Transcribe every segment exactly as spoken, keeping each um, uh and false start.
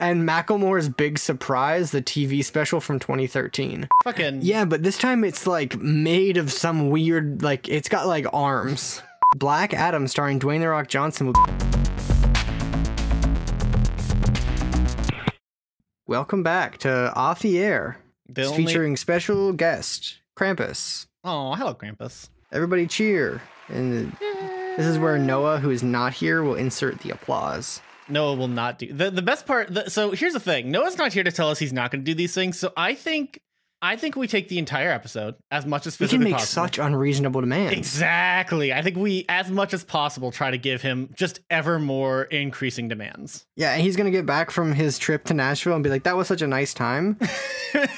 and Macklemore's Big Surprise, the T V special from twenty thirteen. Fucking. Yeah, but this time it's like made of some weird, like it's got like arms. Black Adam starring Dwayne the Rock Johnson. Welcome back to Off the Air. The only... featuring special guest, Krampus. Oh, hello Krampus. Everybody cheer. And the... this is where Noah, who is not here, will insert the applause. Noah will not do the the best part. The, so here's the thing: Noah's not here to tell us he's not going to do these things. So I think, I think we take the entire episode as much as physically possible. We can make possible. such unreasonable demands. Exactly. I think we, as much as possible, try to give him just ever more increasing demands. Yeah, and he's going to get back from his trip to Nashville and be like, "That was such a nice time."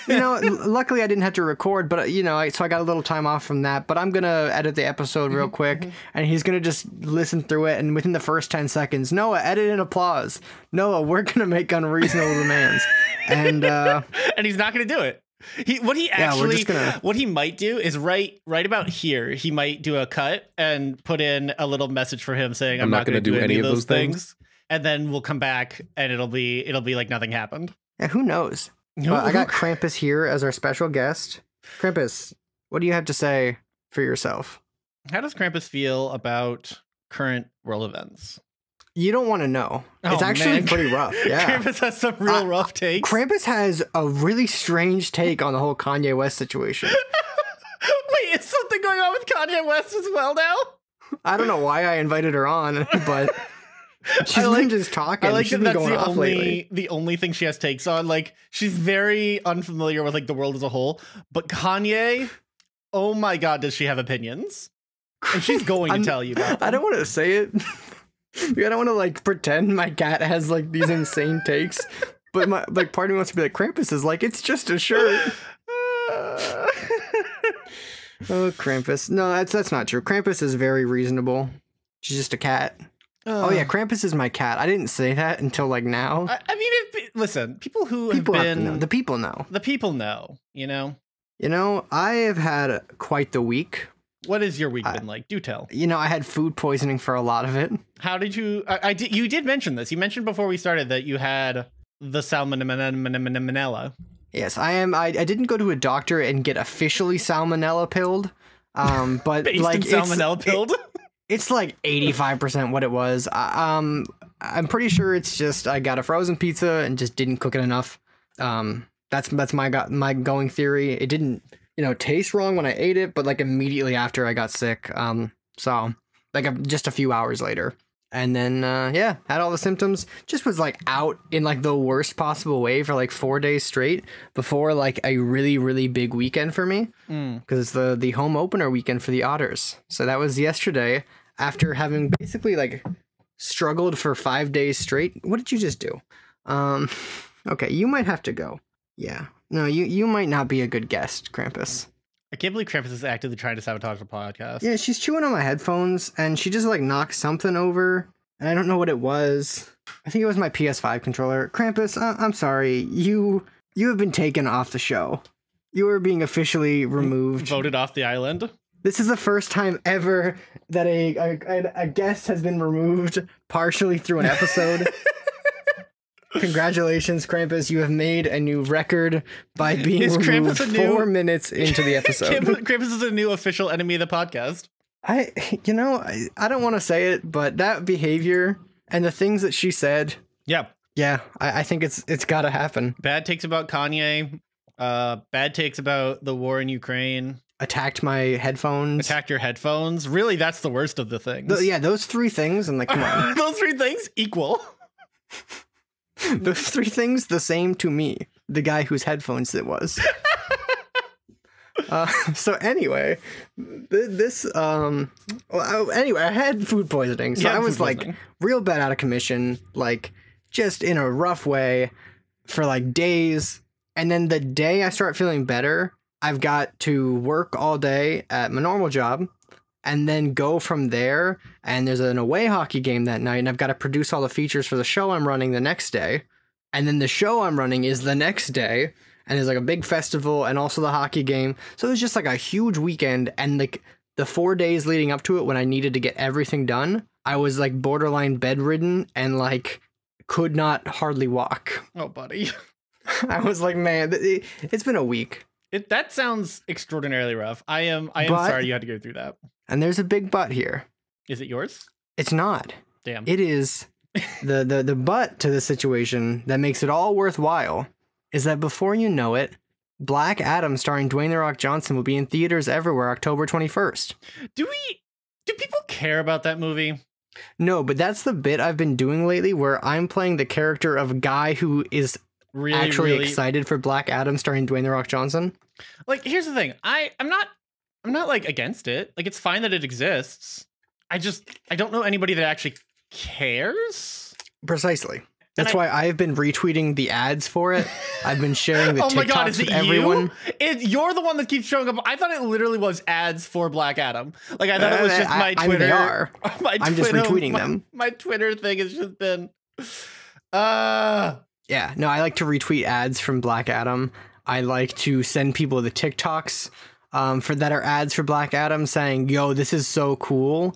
You know, luckily I didn't have to record, but you know, I, so I got a little time off from that. But I'm going to edit the episode real quick, and he's going to just listen through it. And within the first ten seconds, Noah, edit in applause. Noah, we're going to make unreasonable demands, and uh, and he's not going to do it. He what he actually yeah, gonna... what he might do is right right about here. He might do a cut and put in a little message for him saying, I'm, I'm not going to do, do any of those things. things. And then we'll come back and it'll be it'll be like nothing happened. Yeah, who knows? No, uh, I got Krampus here as our special guest. Krampus, what do you have to say for yourself? How does Krampus feel about current world events? You don't want to know. Oh, it's actually man. pretty rough. Yeah. Krampus has some real uh, rough takes. Krampus has a really strange take on the whole Kanye West situation. Wait, is something going on with Kanye West as well now? I don't know why I invited her on, but she's like, been just talking. I like she's that been that's going the off only lately. the only thing she has takes on. Like, she's very unfamiliar with like the world as a whole. But Kanye, oh my God, does she have opinions? And she's going to tell you about them. I don't want to say it. I don't want to like pretend my cat has like these insane takes, but my like part of me wants to be like Krampus is like it's just a shirt. Uh, oh, Krampus! No, that's that's not true. Krampus is very reasonable. She's just a cat. Uh, oh yeah, Krampus is my cat. I didn't say that until like now. I, I mean, it, listen, people who people have been have to know. the people know the people know. You know, you know, I have had quite the week. What is your week been I, like? Do tell. You know, I had food poisoning for a lot of it. How did you? I, I did. You did mention this. You mentioned before we started that you had the salmonella. Yes, I am. I, I didn't go to a doctor and get officially salmonella pilled, um, but Based like in salmonella it's, pilled. It, it's like eighty-five percent what it was. I, um, I'm pretty sure it's just I got a frozen pizza and just didn't cook it enough. Um, that's that's my got my going theory. It didn't. You know, taste wrong when I ate it, but like immediately after I got sick. Um, so like a, just a few hours later, and then uh, yeah, had all the symptoms. Just was like out in like the worst possible way for like four days straight before like a really really big weekend for me because mm. it's the the home opener weekend for the Otters. So that was yesterday after having basically like struggled for five days straight. What did you just do? Um, okay, you might have to go. Yeah. No, you, you might not be a good guest, Krampus. I can't believe Krampus is actively trying to sabotage the podcast. Yeah, she's chewing on my headphones, and she just, like, knocked something over, and I don't know what it was. I think it was my P S five controller. Krampus, I I'm sorry. You you have been taken off the show. You are being officially removed. Voted off the island? This is the first time ever that a, a, a guest has been removed partially through an episode. Congratulations, Krampus. You have made a new record by being is removed Krampus a new... four minutes into the episode. Krampus is a new official enemy of the podcast. I, you know, I, I don't want to say it, but that behavior and the things that she said. Yeah. Yeah. I, I think it's it's got to happen. Bad takes about Kanye. Uh, bad takes about the war in Ukraine. Attacked my headphones. Attacked your headphones. Really, that's the worst of the things. The, yeah, those three things. And like, come on. Those three things equal. Those three things, the same to me, the guy whose headphones it was. uh, so anyway, th this, um, well, I, anyway, I had food poisoning. So yeah, I was like poisoning. real bad out of commission, like just in a rough way for like days. And then the day I start feeling better, I've got to work all day at my normal job. And then go from there, and there's an away hockey game that night, and I've got to produce all the features for the show I'm running the next day. And then the show I'm running is the next day, and there's like a big festival and also the hockey game. So it was just like a huge weekend, and like the four days leading up to it when I needed to get everything done, I was like borderline bedridden and like could not hardly walk. Oh, buddy. I was like, man, it, it's been a week. It, that sounds extraordinarily rough. I am I am but, sorry you had to go through that. And there's a big but here. Is it yours? It's not. Damn. It is the, the, the but to the situation that makes it all worthwhile is that before you know it, Black Adam starring Dwayne the Rock Johnson will be in theaters everywhere October twenty-first. Do we do people care about that movie? No, but that's the bit I've been doing lately where I'm playing the character of a guy who is really, actually really... excited for Black Adam starring Dwayne the Rock Johnson. Like, here's the thing. I, I'm not I'm not like against it. Like, it's fine that it exists. I just I don't know anybody that actually cares. Precisely. That's I, why I've been retweeting the ads for it. I've been sharing the oh TikToks my God, is it with everyone. You? It, you're the one that keeps showing up. I thought it literally was ads for Black Adam. Like, I thought uh, it was just I, my Twitter. I mean, they are. My I'm Twitter, just retweeting my, them. My Twitter thing has just been... Uh, yeah, no, I like to retweet ads from Black Adam. I like to send people the TikToks um, for that are ads for Black Adam saying, yo, this is so cool.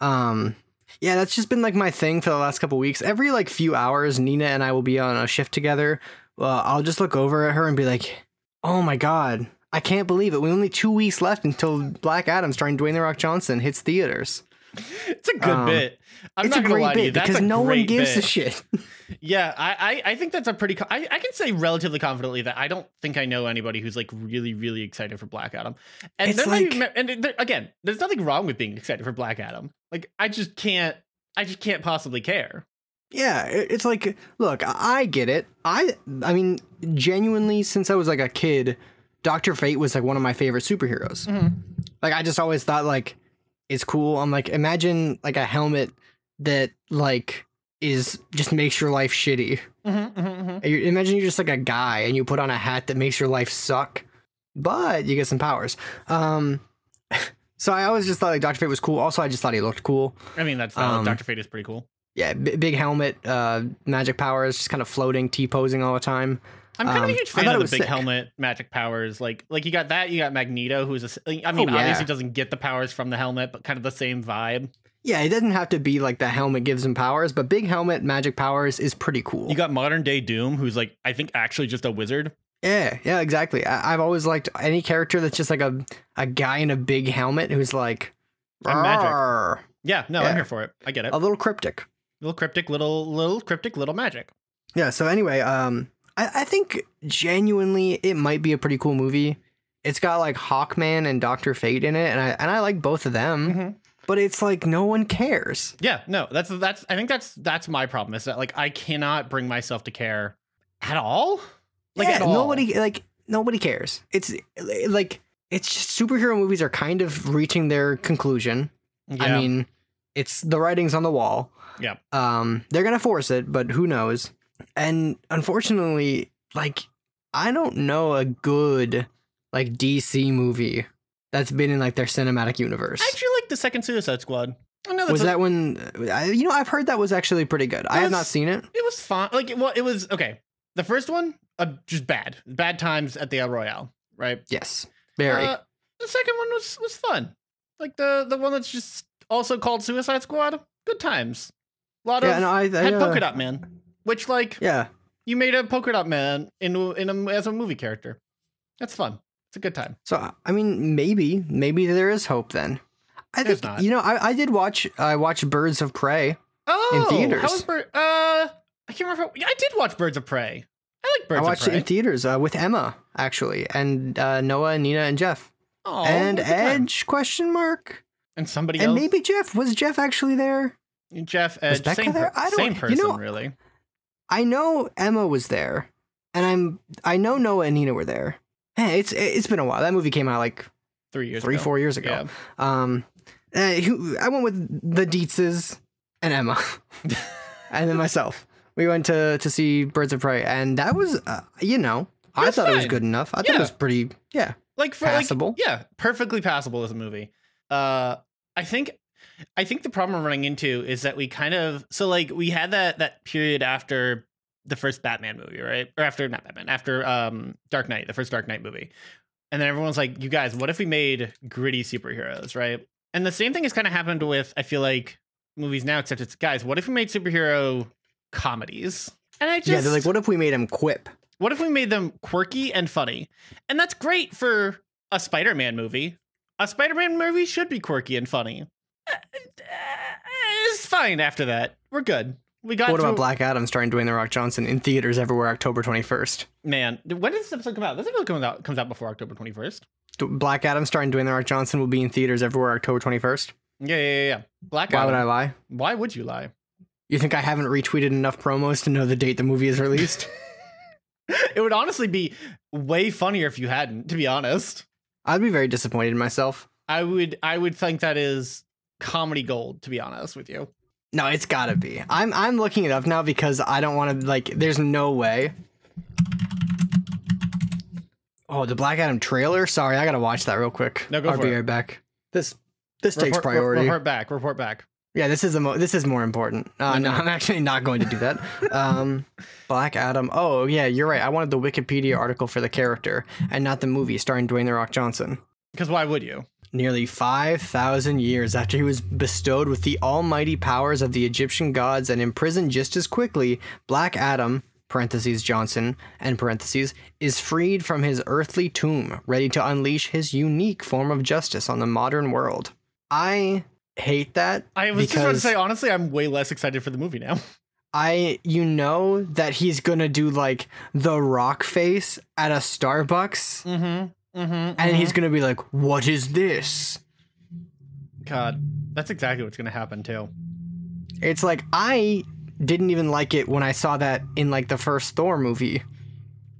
Um... Yeah, that's just been like my thing for the last couple weeks. Every like few hours, Nina and I will be on a shift together. Uh, I'll just look over at her and be like, oh my God, I can't believe it. We only two weeks left until Black Adam starring Dwayne the Rock Johnson hits theaters. It's a good um, bit. I'm it's not a gonna great lie to you. That's because a no one gives bit. a shit. Yeah, I, I, I think that's a pretty... I, I can say relatively confidently that I don't think I know anybody who's like really, really excited for Black Adam. And, it's like, even, and again, there's nothing wrong with being excited for Black Adam. Like, I just can't... I just can't possibly care. Yeah, it's like, look, I get it. I, I mean, genuinely, since I was like a kid, Doctor Fate was like one of my favorite superheroes. Mm-hmm. Like, I just always thought like, it's cool. I'm like, imagine like a helmet that like is just makes your life shitty. Mm-hmm, mm-hmm, mm-hmm. You, imagine you're just like a guy and you put on a hat that makes your life suck, but you get some powers. Um, so I always just thought like Doctor Fate was cool. Also, I just thought he looked cool. I mean, that's um, Doctor Fate is pretty cool. Yeah, b big helmet, uh, magic powers, just kind of floating, T-posing all the time. I'm kind um, of a huge fan of the big sick. helmet, magic powers. Like, like you got that. You got Magneto, who's a. I mean, oh, yeah. obviously doesn't get the powers from the helmet, but kind of the same vibe. Yeah, it doesn't have to be like the helmet gives him powers, but big helmet, magic powers is pretty cool. You got modern day Doom, who's like, I think actually just a wizard. Yeah, yeah, exactly. I, I've always liked any character that's just like a a guy in a big helmet who's like, I'm magic. Yeah, no, yeah. I'm here for it. I get it. A little cryptic, little cryptic, little little cryptic, little magic. Yeah. So anyway, um. I think genuinely it might be a pretty cool movie. It's got like Hawkman and Doctor Fate in it, and I and I like both of them. Mm-hmm. But it's like no one cares. Yeah, no, that's that's. I think that's that's my problem is that like I cannot bring myself to care at all. Like yeah, at all. nobody like nobody cares. It's like it's just superhero movies are kind of reaching their conclusion. Yeah. I mean, it's the writing's on the wall. Yeah. Um, they're gonna force it, but who knows. And unfortunately, like, I don't know a good, like, D C movie that's been in, like, their cinematic universe. I actually like the second Suicide Squad. I know that's was that when, I, you know, I've heard that was actually pretty good. I was, have not seen it. It was fine. Like, well, it was, okay. The first one, uh, just bad. Bad times at the El Royale, right? Yes. Very. Uh, the second one was, was fun. Like, the, the one that's just also called Suicide Squad, good times. A lot yeah, of, no, I, I, had uh, Polka Dot Man. Which, like, yeah, you made a Polka Dot Man in in a, as a movie character. That's fun. It's a good time. So, I mean, maybe, maybe there is hope then. I There's think, not. You know, I, I did watch, I watched Birds of Prey oh, in theaters. How was Bird, uh, I can't remember. How, I did watch Birds of Prey. I like Birds of Prey. I watched it in theaters uh, with Emma, actually, and uh, Noah and Nina and Jeff. Oh, and Edge, time. question mark. And somebody and else. And maybe Jeff. Was Jeff actually there? Jeff, Edge, same, per I don't, same person, you know, really. I know Emma was there, and I'm I know Noah and Nina were there. Hey, it's it's been a while. That movie came out like three years, three ago. four years ago. Yeah. Um, I went with the Dietzes and Emma, and then myself. We went to to see Birds of Prey, and that was uh, you know That's I thought fine. it was good enough. I yeah. thought it was pretty yeah like for, passable. Like, yeah, perfectly passable as a movie. Uh, I think. I think the problem we're running into is that we kind of so like we had that that period after the first Batman movie, right? Or after not Batman, after um, Dark Knight, the first Dark Knight movie. And then everyone's like, you guys, what if we made gritty superheroes, right? And the same thing has kind of happened with, I feel like, movies now, except it's guys, what if we made superhero comedies. And I just, yeah, they're like, what if we made them quip? What if we made them quirky and funny? And that's great for a Spider-Man movie. A Spider-Man movie should be quirky and funny. It's fine after that. We're good. We got. What about Black Adam starring Dwayne the Rock Johnson in theaters everywhere October twenty-first? Man, when does this episode come out? This episode comes out comes out before October twenty-first. Black Adam starring Dwayne the Rock Johnson will be in theaters everywhere October twenty-first. Yeah, yeah, yeah. Black Adam. Why would I lie? Why would you lie? You think I haven't retweeted enough promos to know the date the movie is released? It would honestly be way funnier if you hadn't, to be honest. I'd be very disappointed in myself. I would I would think that is comedy gold, to be honest with you. No, it's gotta be. I'm I'm looking it up now because I don't want to, like, there's no way. Oh, the Black Adam trailer? Sorry, I gotta watch that real quick. No, go I'll for it. I'll be right back. This this report, takes priority. Re report back, report back. Yeah, this is the mo this is more important. Uh, no, I'm actually not going to do that. Um, Black Adam. Oh, yeah, you're right. I wanted the Wikipedia article for the character and not the movie starring Dwayne the Rock Johnson. Because why would you? Nearly five thousand years after he was bestowed with the almighty powers of the Egyptian gods and imprisoned just as quickly, Black Adam, parentheses Johnson, end parentheses, is freed from his earthly tomb, ready to unleash his unique form of justice on the modern world. I... hate that. I was just about to say, honestly, I'm way less excited for the movie now. I, you know, that he's gonna do like the rock face at a Starbucks, mm-hmm, mm-hmm, and mm-hmm. he's gonna be like, "What is this?" God, that's exactly what's gonna happen too. It's like I didn't even like it when I saw that in like the first Thor movie,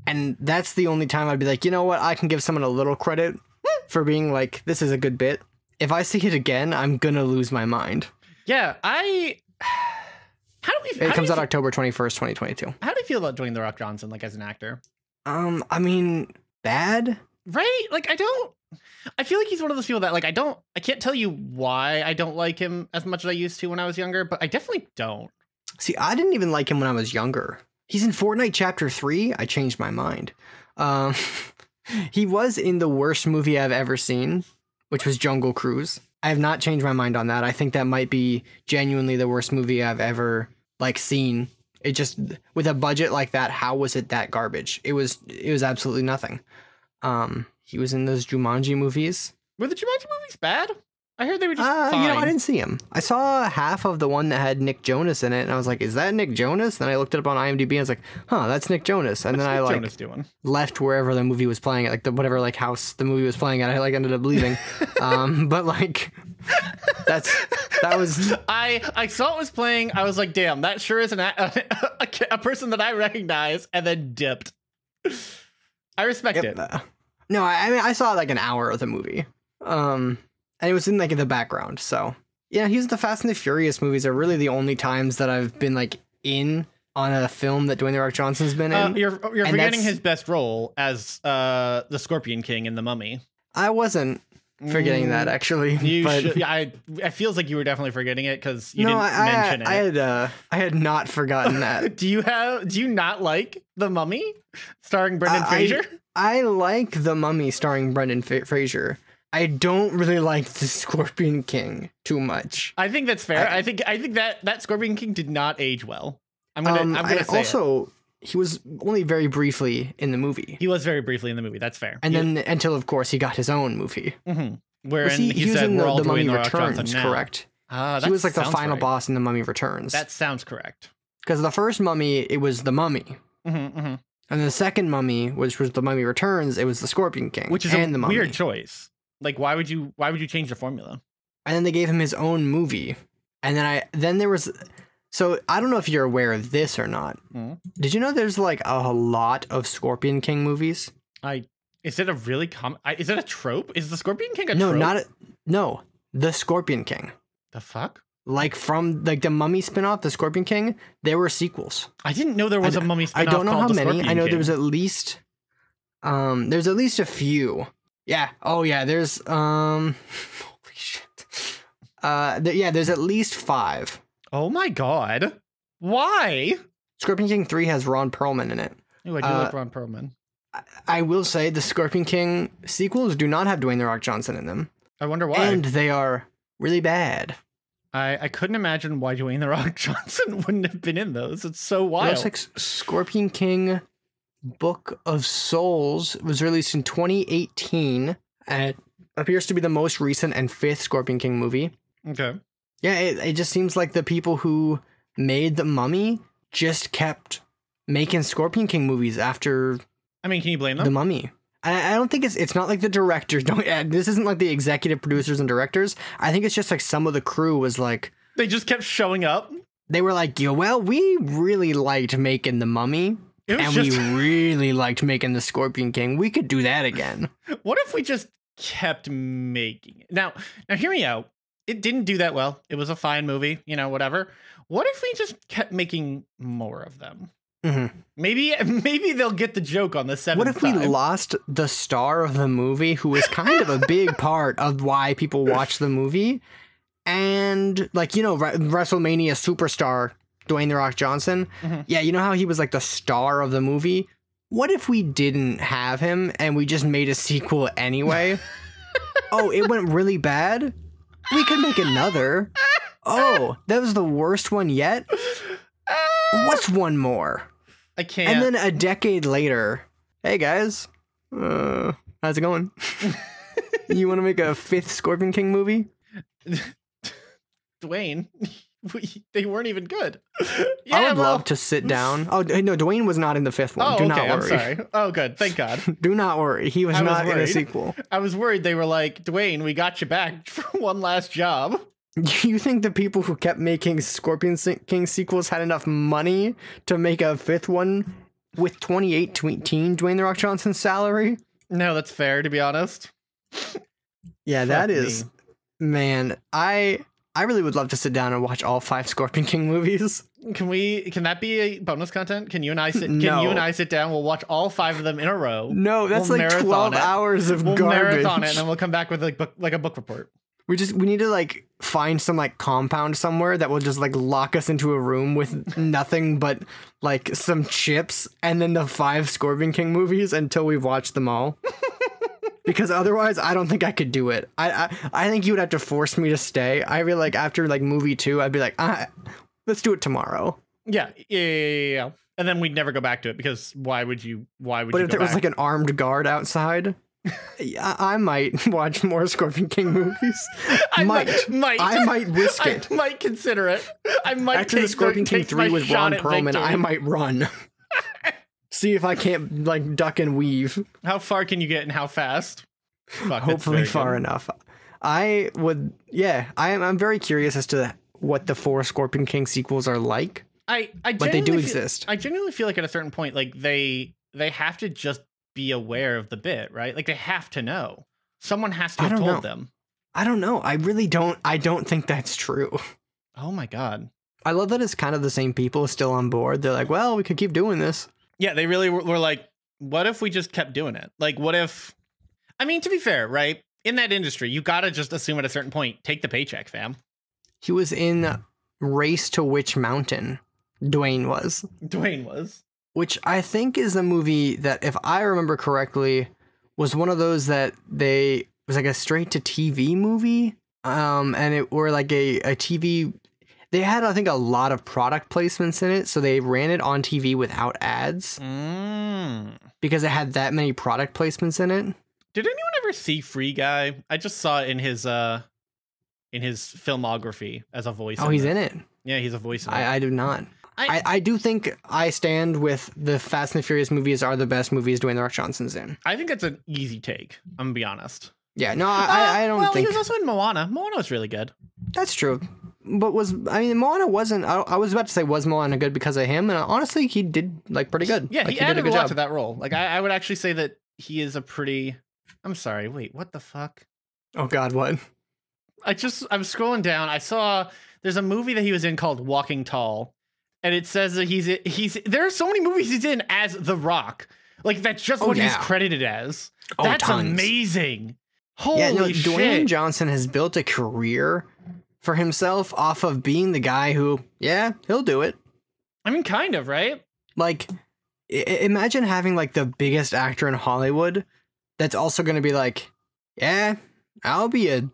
and that's the only time I'd be like, you know what, I can give someone a little credit for being like, this is a good bit. If I see it again, I'm going to lose my mind. Yeah, I... How do we... It comes out October twenty-first, twenty twenty-two. How do you feel about Dwayne the Rock Johnson, like, as an actor? Um, I mean, bad? Right? Like, I don't... I feel like he's one of those people that, like, I don't... I can't tell you why I don't like him as much as I used to when I was younger, but I definitely don't. See, I didn't even like him when I was younger. He's in Fortnite Chapter three. I changed my mind. Um, he was in the worst movie I've ever seen, which was Jungle Cruise. I have not changed my mind on that. I think that might be genuinely the worst movie I've ever like seen. It just, with a budget like that, how was it that garbage? It was it was absolutely nothing. Um, he was in those Jumanji movies. Were the Jumanji movies bad? I heard they were just uh, fine. You know, I didn't see him. I saw half of the one that had Nick Jonas in it, and I was like, "Is that Nick Jonas?" Then I looked it up on IMDb, and I was like, "Huh, that's Nick Jonas." And What's then Nick I like Jonas doing? left wherever the movie was playing at, like the whatever like house the movie was playing at. I like ended up leaving, um, but like that's that was I I saw it was playing. I was like, "Damn, that sure is an a, a, a person that I recognize," and then dipped. I respect yep. it. Uh, no, I, I mean I saw like an hour of the movie. Um. And it was in, like, in the background, so. Yeah, he was in the Fast and the Furious movies are really the only times that I've been, like, in on a film that Dwayne the Rock Johnson's been in. Uh, you're you're forgetting his best role as uh, the Scorpion King in The Mummy. I wasn't forgetting mm, that, actually. You but should, yeah, I, it feels like you were definitely forgetting it, because you no, didn't I, mention I, it. I had, uh, I had not forgotten that. Do you have, do you not like The Mummy starring Brendan uh, Fraser? I, I like The Mummy starring Brendan Fa Fraser. I don't really like the Scorpion King too much. I think that's fair. I, I think I think that that Scorpion King did not age well. I'm gonna. Um, I'm gonna I say also, it. he was only very briefly in the movie. He was very briefly in the movie. That's fair. And he then was... until, of course, he got his own movie. Mm-hmm. Where he, he, he said, in "We're the, all the doing Mummy the Returns." Correct. Ah, that he was like the final right. boss in The Mummy Returns. That sounds correct. Because the first Mummy, it was the Mummy. Mm-hmm, mm-hmm. And the second Mummy, which was The Mummy Returns, it was the Scorpion King, which is and a the mummy. weird choice. Like, why would you why would you change the formula? And then they gave him his own movie. And then I then there was. So I don't know if you're aware of this or not. Mm. Did you know there's like a lot of Scorpion King movies? I is it a really com I, is it a trope? Is the Scorpion King a no, trope? No, not a, no. The Scorpion King. The fuck? Like from like the Mummy spinoff, the Scorpion King. There were sequels. I didn't know there was I, a Mummy spinoff. I don't know how many. I know King. there was at least. Um, there's at least a few. Yeah. Oh, yeah. There's um. Holy shit. Uh. Th yeah. There's at least five. Oh my god. Why? Scorpion King three has Ron Perlman in it. Ooh, I do uh, like Ron Perlman. I, I will say the Scorpion King sequels do not have Dwayne the Rock Johnson in them. I wonder why. And they are really bad. I, I couldn't imagine why Dwayne the Rock Johnson wouldn't have been in those. It's so wild. It was like Scorpion King, Book of Souls was released in twenty eighteen. It appears to be the most recent and fifth Scorpion King movie. Okay. Yeah, it, it just seems like the people who made The Mummy just kept making Scorpion King movies after. I mean, can you blame them? The Mummy. I don't think it's, it's not like the directors don't, uh, this isn't like the executive producers and directors. I think it's just like some of the crew was like, they just kept showing up. They were like, yo, well, we really liked making The Mummy and just... we really liked making the Scorpion King. We could do that again. What if we just kept making it? Now, now hear me out. It didn't do that well. It was a fine movie, you know, whatever. What if we just kept making more of them? Mm-hmm. Maybe maybe they'll get the joke on the seventh. What if we time. lost the star of the movie, who was kind of a big part of why people watch the movie? And like, you know, WrestleMania superstar Dwayne the Rock Johnson. Mm-hmm. Yeah, you know how he was like the star of the movie? What if we didn't have him and we just made a sequel anyway? Oh, it went really bad? We could make another. Oh, that was the worst one yet? What's one more? I can't. And then a decade later, hey guys, uh, how's it going? You want to make a fifth Scorpion King movie? Dwayne, we, they weren't even good. Yeah, I would well. love to sit down. Oh no, Dwayne was not in the fifth one. Oh, Do okay, not worry. I'm sorry. Oh, good. Thank God. Do not worry. He was I not was in a sequel. I was worried they were like, Dwayne, we got you back for one last job. You think the people who kept making Scorpion King sequels had enough money to make a fifth one with twenty eighteen Dwayne the Rock Johnson's salary? No, that's fair, to be honest. Yeah, Fuck that is, me. man, I I really would love to sit down and watch all five Scorpion King movies. Can we? Can that be a bonus content? Can you and I sit? Can no. you and I sit down? We'll watch all five of them in a row. No, that's we'll like twelve it. hours of we'll garbage. We'll marathon it, and then we'll come back with like book, like a book report. We just we need to like find some like compound somewhere that will just like lock us into a room with nothing but like some chips and then the five Scorpion King movies until we've watched them all. Because otherwise, I don't think I could do it. I, I I think you would have to force me to stay. I feel like after like movie two, I'd be like, ah, let's do it tomorrow. Yeah, yeah, yeah, yeah. And then we'd never go back to it because why would you? Why would? But you if go there back? was like an armed guard outside. Yeah, I might watch more Scorpion King movies. I might, might. I might risk it. I might consider it. I might After take the Scorpion King three with Ron Perlman, I might run. See if I can't like duck and weave. How far can you get and how fast? Fuck, Hopefully far good. enough. I would. Yeah, I am. I'm very curious as to what the four Scorpion King sequels are like. I, I but they do feel, exist. I genuinely feel like at a certain point, like they they have to just be aware of the bit, right? Like they have to know. Someone has to have told know. them. I don't know. I really don't. I don't think that's true. Oh my God. I love that it's kind of the same people still on board. They're like, well, we could keep doing this. Yeah, they really were, were like, what if we just kept doing it? Like, what if, I mean, to be fair, right? In that industry, you got to just assume at a certain point, take the paycheck, fam. He was in Race to Witch Mountain. Dwayne was. Dwayne was. Which I think is a movie that, if I remember correctly, was one of those that they was like a straight to T V movie. Um, and it were like a, a T V. They had, I think, a lot of product placements in it. So they ran it on T V without ads mm. because it had that many product placements in it. Did anyone ever see Free Guy? I just saw it in his uh, in his filmography as a voice. Oh, in he's it. in it. Yeah, he's a voice. In I, it. I do not. I, I, I do think I stand with the Fast and the Furious movies are the best movies Dwayne the Rock Johnson's in. I think that's an easy take. I'm gonna be honest. Yeah, no, I, uh, I, I don't well, think. Well, he was also in Moana. Moana was really good. That's true. But was, I mean, Moana wasn't, I, I was about to say, was Moana good because of him? And honestly, he did like pretty good. Yeah, like, he, he added did a, good a lot job. to that role. Like, I, I would actually say that he is a pretty, I'm sorry, wait, what the fuck? Oh God, what? I just, I'm scrolling down. I saw, there's a movie that he was in called Walking Tall. And it says that he's he's there are so many movies he's in as The Rock. Like that's just oh, what yeah. he's credited as. Oh, that's tons. amazing. Holy yeah, no, shit. Dwayne Johnson has built a career for himself off of being the guy who, yeah, he'll do it. I mean, kind of, right? Like I imagine having like the biggest actor in Hollywood that's also going to be like, yeah, I'll be a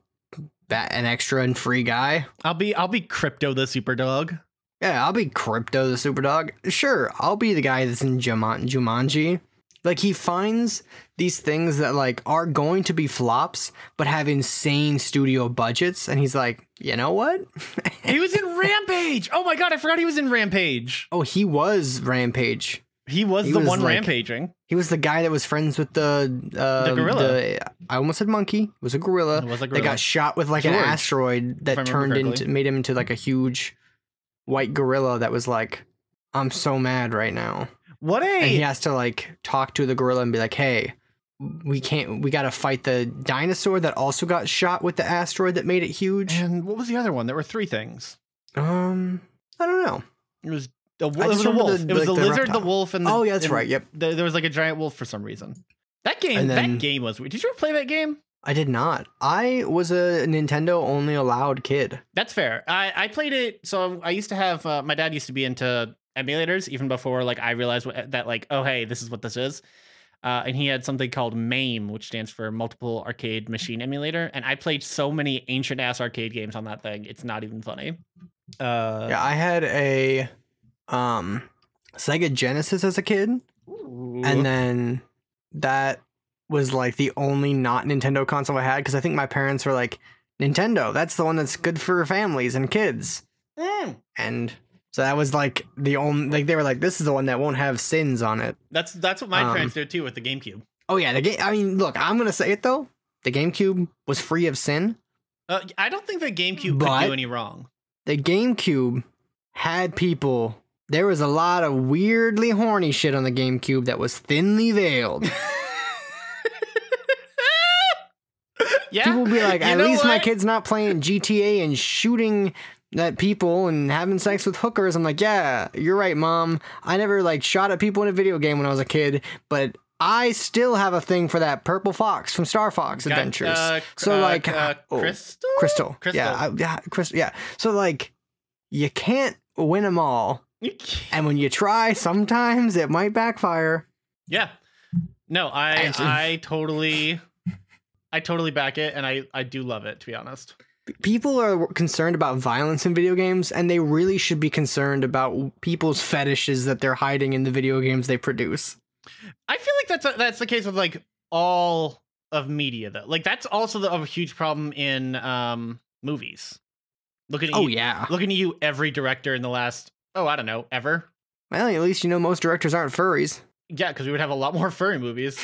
bat, an extra and free guy. I'll be I'll be Crypto the Superdog. Yeah, I'll be Crypto the Superdog. Sure, I'll be the guy that's in Juman Jumanji. Like, he finds these things that, like, are going to be flops, but have insane studio budgets. And he's like, you know what? He was in Rampage. Oh, my God. I forgot he was in Rampage. Oh, he was Rampage. He was he the was one like, rampaging. He was the guy that was friends with the... Uh, the gorilla. The, I almost said monkey. It was a gorilla. It was a gorilla. That got shot with, like, George. an asteroid that turned into... Made him into, like, a huge white gorilla that was like, I'm so mad right now. What a and he has to like talk to the gorilla and be like, hey, we can't we got to fight the dinosaur that also got shot with the asteroid that made it huge. And what was the other one? There were three things. Um, I don't know. It was a, it was a wolf. The, it was like the, the lizard, reptile. the wolf. And the, oh, yeah, that's and right. Yep. The, there was like a giant wolf for some reason. That game. Then, that game was weird. Did you ever play that game? I did not. I was a Nintendo only allowed kid. That's fair. I, I played it. So I used to have uh, my dad used to be into emulators even before like I realized what, that like oh hey this is what this is uh and he had something called MAME, which stands for Multiple Arcade Machine Emulator, and I played so many ancient ass arcade games on that thing, it's not even funny. Uh yeah, I had a um Sega Genesis as a kid. Ooh. And then that was like the only not Nintendo console I had, because I think my parents were like, Nintendo, that's the one that's good for families and kids. Mm. And so that was like the only, like they were like, this is the one that won't have sins on it. That's that's what my um, friends do too with the GameCube. Oh yeah, the game. I mean, look, I'm gonna say it though, the GameCube was free of sin. Uh, I don't think the GameCube could do any wrong. The GameCube had people. There was a lot of weirdly horny shit on the GameCube that was thinly veiled. Yeah, people would be like, at least my kid's not playing G T A and shooting that people and having sex with hookers. I'm like, yeah, you're right, mom. I never like shot at people in a video game when I was a kid, but I still have a thing for that purple fox from Star Fox Got, Adventures. Uh, so uh, like uh, oh, Crystal? Crystal, Crystal, yeah, I, yeah, Crystal, yeah. So like, you can't win them all, and when you try, sometimes it might backfire. Yeah, no, I and, I totally, I totally back it, and I I do love it, to be honest. People are concerned about violence in video games, and they really should be concerned about people's fetishes that they're hiding in the video games they produce. I feel like that's a, that's the case with like all of media, though. Like that's also the, a huge problem in um, movies. Looking at oh you, yeah, looking at you, every director in the last oh I don't know ever. Well, at least you know most directors aren't furries. Yeah, because we would have a lot more furry movies.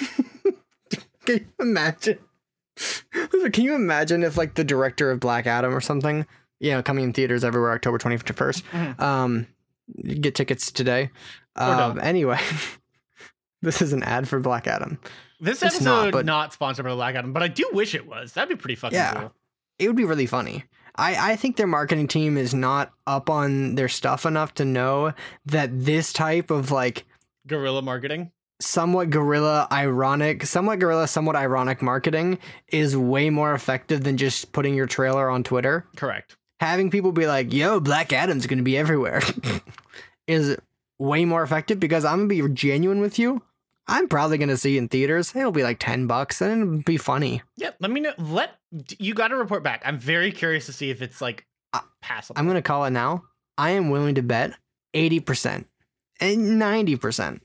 Can you imagine? Can you imagine if like the director of Black Adam or something, you know, coming in theaters everywhere October twenty-first. Mm-hmm. Um, get tickets today. Um, anyway, this is an ad for Black Adam. This it's episode not, but, not sponsored by Black Adam, but I do wish it was. That'd be pretty fucking yeah, cool. It would be really funny. I, I think their marketing team is not up on their stuff enough to know that this type of like guerrilla marketing. Somewhat guerrilla ironic, somewhat guerrilla, somewhat ironic marketing is way more effective than just putting your trailer on Twitter. Correct. Having people be like, yo, Black Adam's going to be everywhere is way more effective, because I'm going to be genuine with you. I'm probably going to see it in theaters. It'll be like ten bucks and it'll be funny. Yeah. Let me know. Let you got to report back. I'm very curious to see if it's like passable. I'm going to call it now. I am willing to bet eighty percent and ninety percent.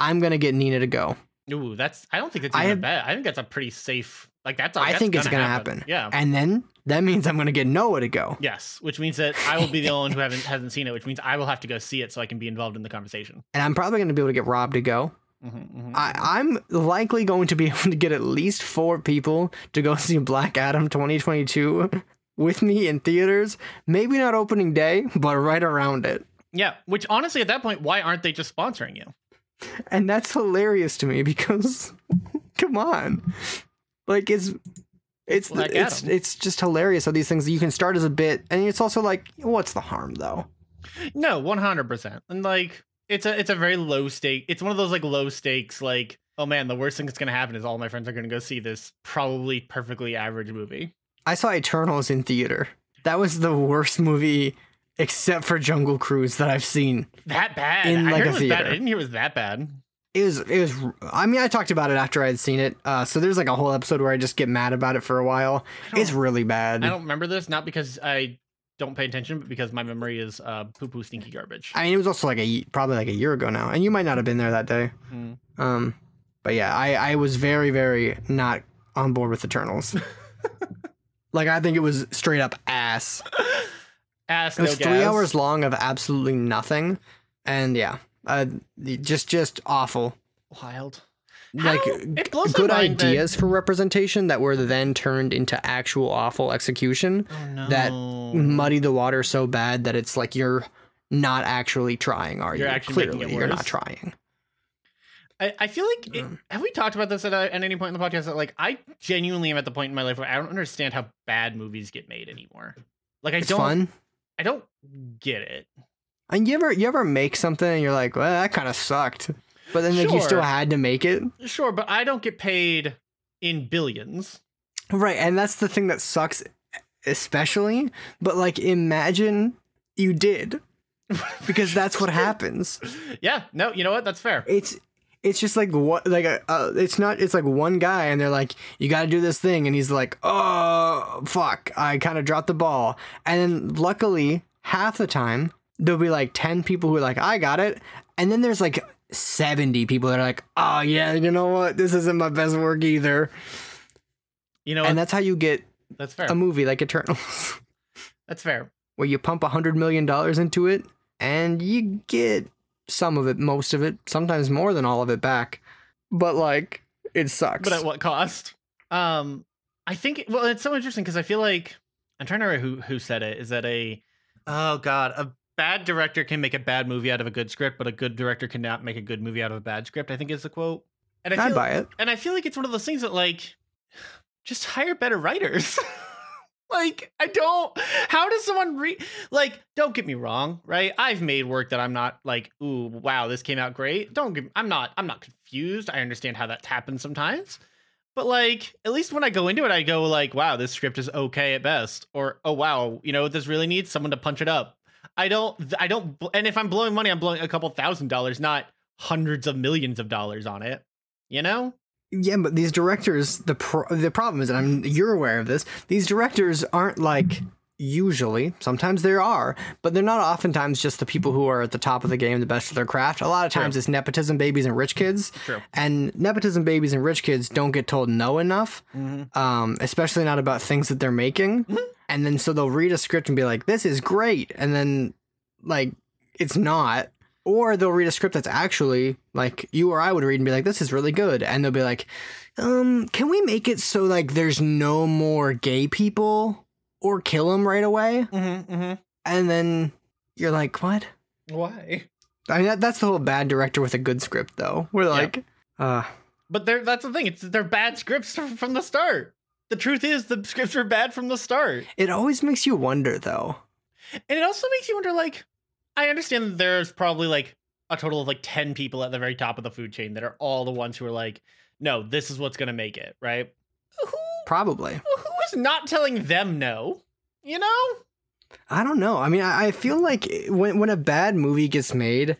I'm gonna get Nina to go. Ooh, that's. I don't think that's even bad. I think that's a pretty safe. Like that's. A, I that's think gonna it's gonna happen. happen. Yeah. And then that means I'm gonna get Noah to go. Yes, which means that I will be the only one who haven't hasn't seen it, which means I will have to go see it so I can be involved in the conversation. And I'm probably gonna be able to get Rob to go. Mm-hmm, mm-hmm. I, I'm likely going to be able to get at least four people to go see Black Adam twenty twenty-two with me in theaters. Maybe not opening day, but right around it. Yeah. Which honestly, at that point, why aren't they just sponsoring you? And that's hilarious to me because, come on, like it's it's Black the, it's Adam. It's just hilarious how these things you can start as a bit, and it's also like, what's the harm though? No, one hundred percent. And like it's a it's a very low stake. It's one of those like low stakes. Like, oh man, the worst thing that's gonna happen is all my friends are gonna go see this probably perfectly average movie. I saw Eternals in theater. That was the worst movie. Except for Jungle Cruise that I've seen. That bad. In, like, I heard it was bad. I didn't hear it was that bad. It was, it was, I mean, I talked about it after I had seen it. Uh, so there's like a whole episode where I just get mad about it for a while. It's really bad. I don't remember this, not because I don't pay attention, but because my memory is uh, poo-poo stinky garbage. I mean, it was also like a, probably like a year ago now, and you might not have been there that day. Mm. Um, but yeah, I, I was very, very not on board with Eternals. Like, I think it was straight up ass. Ass, it was no three gas. hours long of absolutely nothing. And yeah. Uh, just, just awful. Wild. Like, good ideas for representation that were then turned into actual awful execution oh, no. that muddy the water so bad that it's like you're not actually trying, are you? You're actually Clearly, making it worse. You're not trying. I, I feel like, it, have we talked about this at, at any point in the podcast? That, like, I genuinely am at the point in my life where I don't understand how bad movies get made anymore. Like, I it's don't, fun. I don't get it. And you ever you ever make something and you're like, well, that kind of sucked, but then sure. like you still had to make it. Sure, but I don't get paid in billions, right? And that's the thing that sucks, especially. But like, imagine you did, because that's what happens. Yeah. No. You know what? That's fair. It's it's just like what like a, uh, it's not it's like one guy and they're like, you got to do this thing, and he's like, oh fuck, I kind of dropped the ball, and then luckily half the time. There'll be like ten people who are like, I got it. And then there's like seventy people that are like, oh, yeah, you know what? This isn't my best work either. You know, and that's how you get that's fair. a movie like Eternals. That's fair. Where you pump one hundred million dollars into it and you get some of it, most of it, sometimes more than all of it back. But like, it sucks. But at what cost? Um, I think, well, it's so interesting because I feel like, I'm trying to remember who, who said it. Is that a, oh, God, a bad director can make a bad movie out of a good script, but a good director cannot make a good movie out of a bad script, I think is the quote. And I, I buy like, it. And I feel like it's one of those things that, like, just hire better writers. Like, I don't... How does someone read... Like, don't get me wrong, right? I've made work that I'm not like, ooh, wow, this came out great. Don't get... I'm not, I'm not confused. I understand how that happens sometimes. But, like, at least when I go into it, I go, like, wow, this script is okay at best. Or, oh, wow, you know, this really needs someone to punch it up. I don't, I don't, and if I'm blowing money, I'm blowing a couple thousand dollars, not hundreds of millions of dollars on it, you know? Yeah, but these directors, the pro the problem is, and I'm, you're aware of this, these directors aren't like, usually, sometimes there are, but they're not oftentimes just the people who are at the top of the game, the best of their craft. A lot of times True. it's nepotism babies and rich kids. True. And nepotism babies and rich kids don't get told no enough, mm-hmm. um, especially not about things that they're making. Mm-hmm. And then so they'll read a script and be like, this is great. And then like, it's not. Or they'll read a script that's actually like you or I would read and be like, this is really good. And they'll be like, um, can we make it so like there's no more gay people or kill them right away? Mm-hmm, mm-hmm. And then you're like, what? Why? I mean, that, that's the whole bad director with a good script, though. We're like, yep. uh, but they're, that's the thing. It's they're bad scripts from the start. The truth is the scripts were bad from the start. It always makes you wonder, though. And it also makes you wonder, like, I understand that there's probably like a total of like ten people at the very top of the food chain that are all the ones who are like, no, this is what's going to make it. Right. Who, probably. Who is not telling them no? You know, I don't know. I mean, I, I feel like when, when a bad movie gets made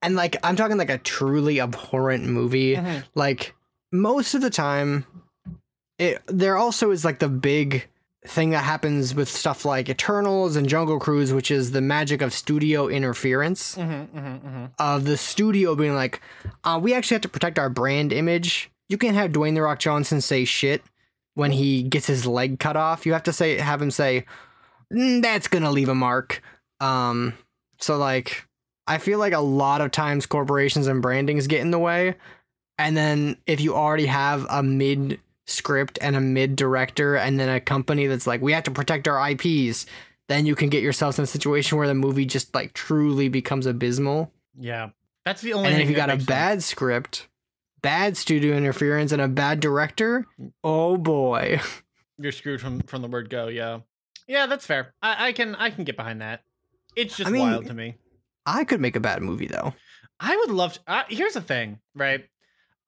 and like I'm talking like a truly abhorrent movie, mm-hmm. like most of the time. It, there also is like the big thing that happens with stuff like Eternals and Jungle Cruise, which is the magic of studio interference, mm-hmm, mm-hmm, mm-hmm. of the studio being like, uh, we actually have to protect our brand image. You can't have Dwayne the Rock Johnson say shit when he gets his leg cut off. You have to say have him say mm, that's going to leave a mark. Um, so like I feel like a lot of times corporations and brandings get in the way. And then if you already have a mid script and a mid director and then a company that's like, we have to protect our I Ps, then you can get yourselves in a situation where the movie just like truly becomes abysmal. Yeah, that's the only and thing. And if you got a bad sense. script, bad studio interference and a bad director, oh boy, you're screwed from from the word go. Yeah, yeah, that's fair. I, I can I can get behind that. It's just I mean, wild to me. I could make a bad movie, though. I would love to. Uh, here's the thing, right?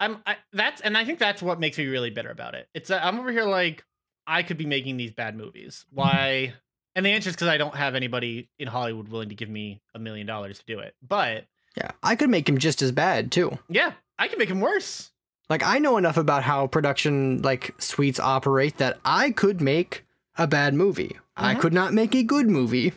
I'm I, that's and I think that's what makes me really bitter about it. It's uh, I'm over here like I could be making these bad movies. Why? And the answer is because I don't have anybody in Hollywood willing to give me a million dollars to do it. But Yeah, I could make him just as bad, too. Yeah, I could make him worse. Like, I know enough about how production, like, suites operate that I could make a bad movie. Mm-hmm. I could not make a good movie,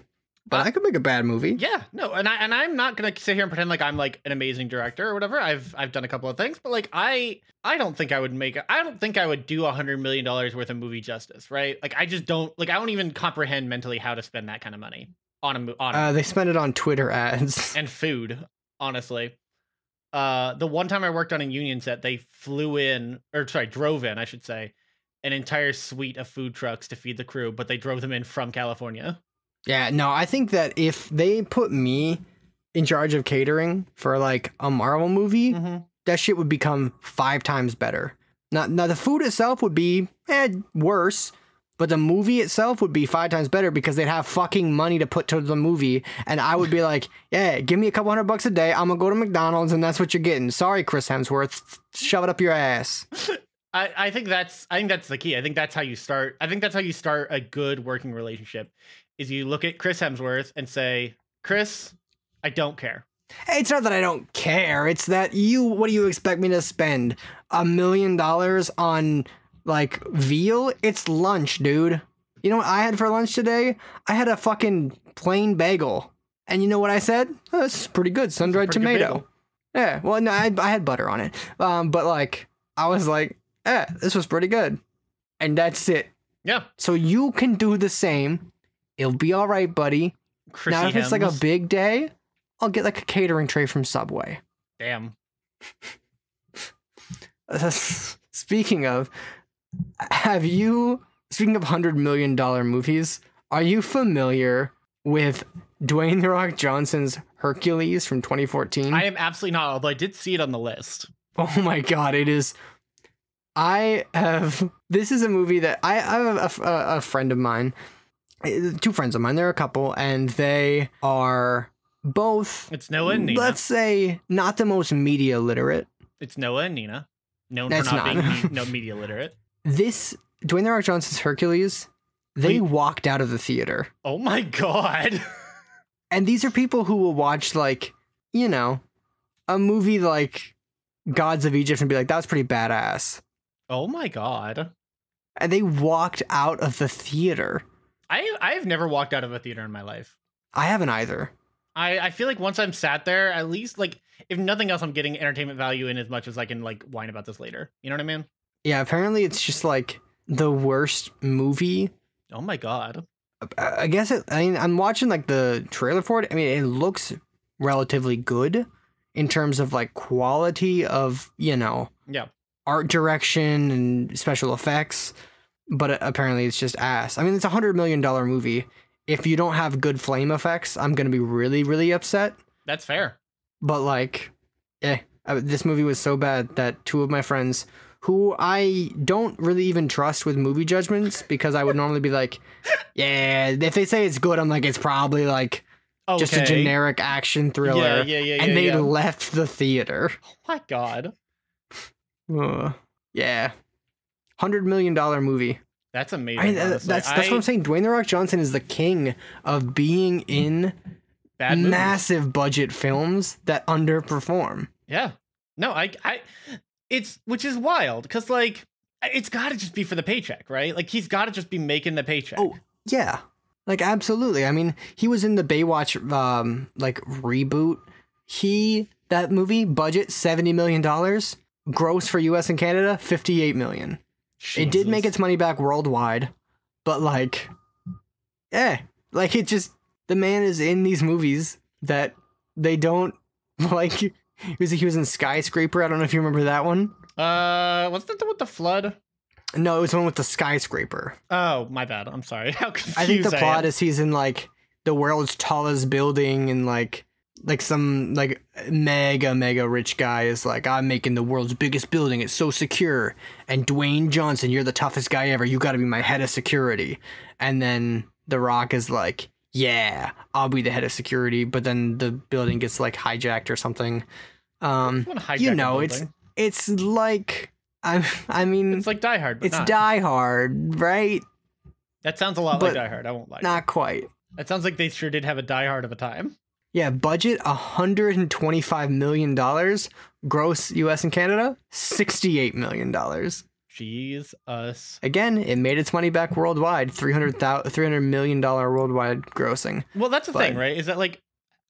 but, but I could make a bad movie. Yeah, no, and, I, and I'm not going to sit here and pretend like I'm, like, an amazing director or whatever. I've I've done a couple of things, but, like, I I don't think I would make... I don't think I would do one hundred million dollars worth of movie justice, right? Like, I just don't... Like, I don't even comprehend mentally how to spend that kind of money on a movie. Uh, they spend it on Twitter ads. And food. Honestly, uh, the one time I worked on a union set, they flew in or sorry, drove in, I should say, an entire suite of food trucks to feed the crew, but they drove them in from California. Yeah, no, I think that if they put me in charge of catering for like a Marvel movie, mm-hmm. that shit would become five times better. Now, now the food itself would be eh, worse. But the movie itself would be five times better because they'd have fucking money to put towards the movie. And I would be like, yeah, give me a couple hundred bucks a day. I'm going to go to McDonald's and that's what you're getting. Sorry, Chris Hemsworth. Shove it up your ass. I, I think that's I think that's the key. I think that's how you start. I think that's how you start a good working relationship is you look at Chris Hemsworth and say, Chris, I don't care. It's not that I don't care. It's that you what do you expect me to spend a million dollars on? Like, veal? It's lunch, dude. You know what I had for lunch today? I had a fucking plain bagel. And you know what I said? Oh, this is pretty good. Sun-dried tomato. Yeah, well, no, I, I had butter on it. Um, but, like, I was like, eh, this was pretty good. And that's it. Yeah. So you can do the same. It'll be all right, buddy. Chrissy now, if it's, Hems. Like, a big day, I'll get, like, a catering tray from Subway. Damn. Speaking of... Have you, speaking of one hundred million dollar movies, are you familiar with Dwayne the Rock Johnson's Hercules from twenty fourteen? I am absolutely not, although I did see it on the list. Oh my God, it is. I have, this is a movie that I, I have a, a, a friend of mine, two friends of mine, they're a couple, and they are both, it's Noah and Nina. Let's say, not the most media literate. It's Noah and Nina. Known That's for not, not. being no media literate. This Dwayne the Rock Johnson's Hercules, they Wait. walked out of the theater. Oh my God. And these are people who will watch, like, you know, a movie like Gods of Egypt and be like, that was pretty badass. Oh my God. And they walked out of the theater. I I've never walked out of a theater in my life. I haven't either. I, I feel like once I'm sat there, at least, like, if nothing else, I'm getting entertainment value in as much as I can, like, whine about this later. You know what I mean? Yeah, apparently it's just, like, the worst movie. Oh, my God. I, I guess it, I mean, I'm watching, like, the trailer for it. I mean, it looks relatively good in terms of, like, quality of, you know, yeah, art direction and special effects. But apparently it's just ass. I mean, it's a one hundred million dollar movie. If you don't have good flame effects, I'm going to be really, really upset. That's fair. But like, eh, this movie was so bad that two of my friends who I don't really even trust with movie judgments, because I would normally be like, yeah, if they say it's good, I'm like, it's probably like okay. just a generic action thriller. Yeah, yeah, yeah, yeah, and they yeah. left the theater. Oh my God. Uh, yeah. one hundred million dollar movie. That's amazing. I, that's that's I, what I'm saying. Dwayne the Rock Johnson is the king of being in bad massive budget films that underperform. Yeah. No, I, I, it's, which is wild because, like, it's got to just be for the paycheck, right? Like, he's got to just be making the paycheck. Oh, yeah. Like, absolutely. I mean, he was in the Baywatch, um, like, reboot. He, that movie, budget seventy million dollars, gross for U S and Canada, fifty-eight million dollars. Jesus. It did make its money back worldwide, but like, eh, like it just, the man is in these movies that they don't like. He was, he was in Skyscraper. I don't know if you remember that one. Uh, what's that with the flood? No, it was one with the skyscraper. Oh, my bad. I'm sorry. How confused I think the I plot am. is he's in like the world's tallest building and like. Like some like mega, mega rich guy is like, I'm making the world's biggest building. It's so secure. And Dwayne Johnson, you're the toughest guy ever. You got to be my head of security. And then The Rock is like, yeah, I'll be the head of security. But then the building gets like hijacked or something. Um, you know, it's it's like I I mean, it's like Die Hard. But it's not. Die Hard, right? That sounds a lot but like Die Hard. I won't lie. Not quite. That sounds like they sure did have a Die Hard of a time. Yeah, budget one hundred twenty-five million dollars. Gross U S and Canada, sixty-eight million dollars. Jesus. Again, it made its money back worldwide, three hundred million dollars worldwide grossing. Well, that's the but, thing, right? Is that like,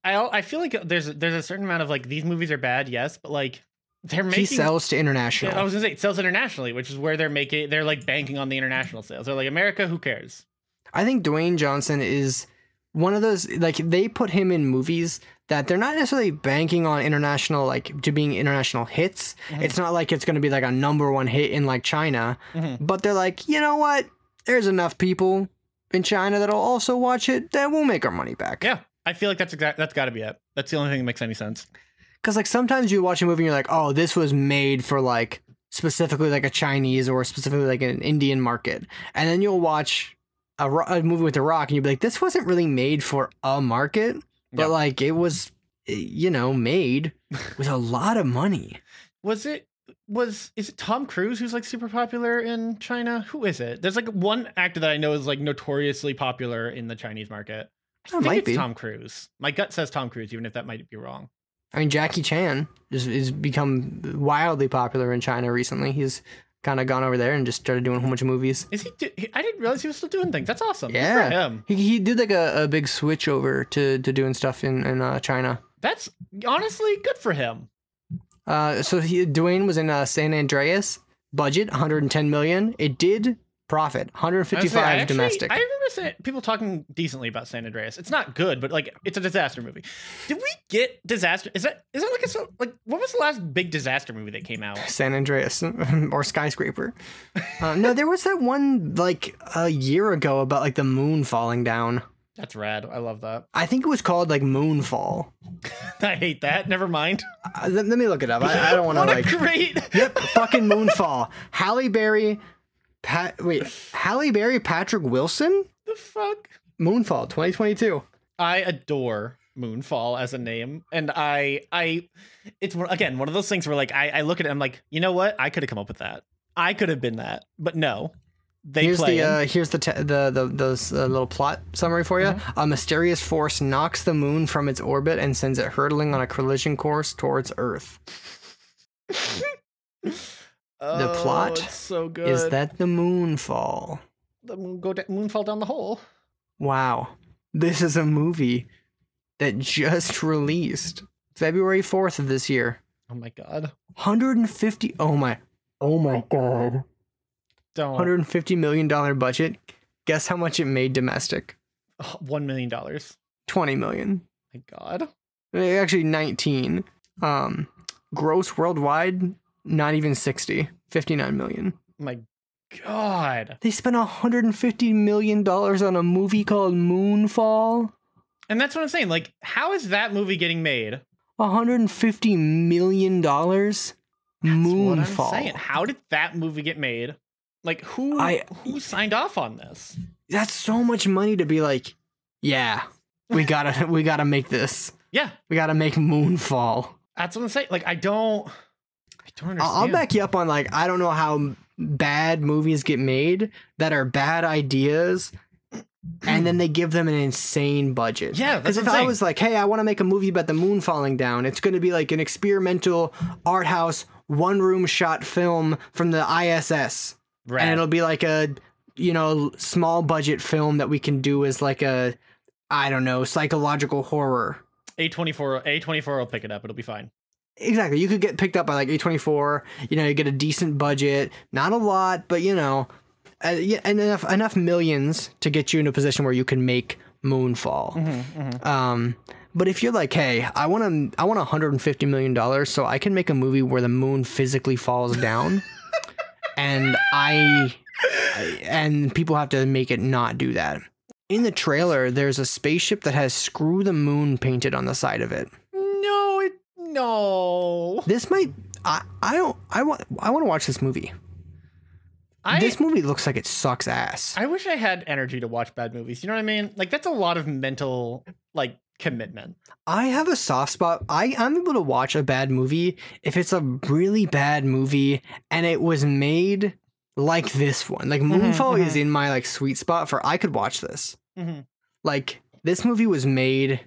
I I feel like there's there's a certain amount of like, these movies are bad, yes, but like, they're making... He sells to international. I was gonna say, it sells internationally, which is where they're making, they're like banking on the international sales. They're like, America, who cares? I think Dwayne Johnson is one of those, like, they put him in movies that they're not necessarily banking on international, like, to being international hits. Mm-hmm. It's not like it's going to be, like, a number one hit in, like, China. Mm-hmm. But they're like, you know what? There's enough people in China that'll also watch it that we'll make our money back. Yeah, I feel like that's exact. That's got to be it. That's the only thing that makes any sense. Because, like, sometimes you watch a movie and you're like, oh, this was made for, like, specifically, like, a Chinese or specifically, like, an Indian market. And then you'll watch... A, a movie with The Rock, and you'd be like, this wasn't really made for a market, but yeah. like it was, you know, made with a lot of money. Was it, was, is it Tom Cruise who's like super popular in China? Who is it? There's like one actor that I know is like notoriously popular in the Chinese market. I think might it's be. Tom Cruise. My gut says Tom Cruise, even if that might be wrong. I mean, Jackie Chan is, is become wildly popular in China recently. He's kind of gone over there and just started doing a whole bunch of movies. Is he, do he? I didn't realize he was still doing things. That's awesome. Yeah, him. He he did like a, a big switch over to to doing stuff in in uh, China. That's honestly good for him. Uh, so he, Dwayne was in uh, San Andreas. Budget one hundred ten million. It did profit one hundred fifty-five I actually, domestic. I remember saying, people talking decently about San Andreas. It's not good, but like it's a disaster movie. Did we get disaster? Is that is that like a so like what was the last big disaster movie that came out? San Andreas or Skyscraper? uh, no, there was that one like a year ago about like the moon falling down. That's rad. I love that. I think it was called like Moonfall. I hate that. Never mind. Uh, let, let me look it up. I, I don't want to like. Great. Yep. Fucking Moonfall. Halle Berry. Pat, wait, Halle Berry, Patrick Wilson? The fuck? Moonfall, twenty twenty-two. I adore Moonfall as a name. And I, I, it's again, one of those things where like, I, I look at it, I'm like, you know what? I could have come up with that. I could have been that, but no. They here's play the, uh, here's the, the, the, those uh, little plot summary for you. Mm-hmm. A mysterious force knocks the moon from its orbit and sends it hurtling on a collision course towards Earth. The plot oh, so good. Is that the moon fall. The moon go moon fall down the hole. Wow, this is a movie that just released February fourth of this year. Oh my god. one hundred fifty. Oh my. Oh my god. Don't. one hundred fifty million dollar budget. Guess how much it made domestic? Oh, One million dollars. Twenty million. My god. Actually, nineteen. Um, gross worldwide. Not even sixty, fifty-nine million. My god. They spent one hundred fifty million dollars on a movie called Moonfall. And that's what I'm saying. Like, how is that movie getting made? one hundred fifty million dollars? Moonfall. What I'm saying. How did that movie get made? Like, who I, who signed off on this? That's so much money to be like, yeah, we gotta we gotta make this. Yeah. We gotta make Moonfall. That's what I'm saying. Like, I don't I'll back you up on like I don't know how bad movies get made that are bad ideas and then they give them an insane budget. Yeah, because if I was like, hey, I want to make a movie about the moon falling down, it's going to be like an experimental art house one room shot film from the I S S, right? And it'll be like a, you know, small budget film that we can do as like a, I don't know, psychological horror. A twenty-four A twenty-four will pick it up. It'll be fine. Exactly. You could get picked up by like A twenty-four, you know, you get a decent budget, not a lot, but, you know, uh, yeah, and enough, enough millions to get you in a position where you can make Moonfall. Mm-hmm, mm-hmm. Um, but if you're like, hey, I want to I want one hundred fifty million dollars so I can make a movie where the moon physically falls down and I and people have to make it not do that. In the trailer, there's a spaceship that has "Screw the Moon" painted on the side of it. No. This might I I don't I want I want to watch this movie. I, this movie looks like it sucks ass. I wish I had energy to watch bad movies. You know what I mean? Like, that's a lot of mental like commitment. I have a soft spot. I I'm able to watch a bad movie if it's a really bad movie and it was made like this one. Like, Moonfall mm-hmm, mm-hmm. is in my like sweet spot for I could watch this. Mm-hmm. Like, this movie was made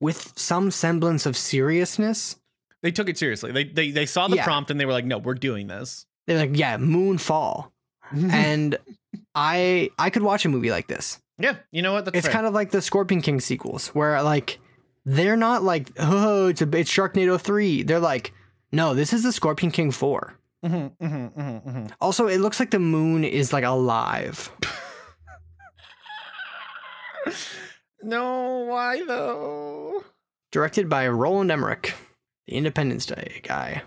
with some semblance of seriousness. They took it seriously. They they, they saw the yeah. prompt and they were like, no, we're doing this. They're like, yeah, Moonfall. And I I could watch a movie like this. Yeah, you know what? That's it's fair. Kind of like the Scorpion King sequels, where like they're not like, oh, it's a it's Sharknado three. They're like, no, this is the Scorpion King four. Mm-hmm, mm-hmm, mm-hmm, mm-hmm. Also, it looks like the moon is like alive. No, why though? Directed by Roland Emmerich, the Independence Day guy.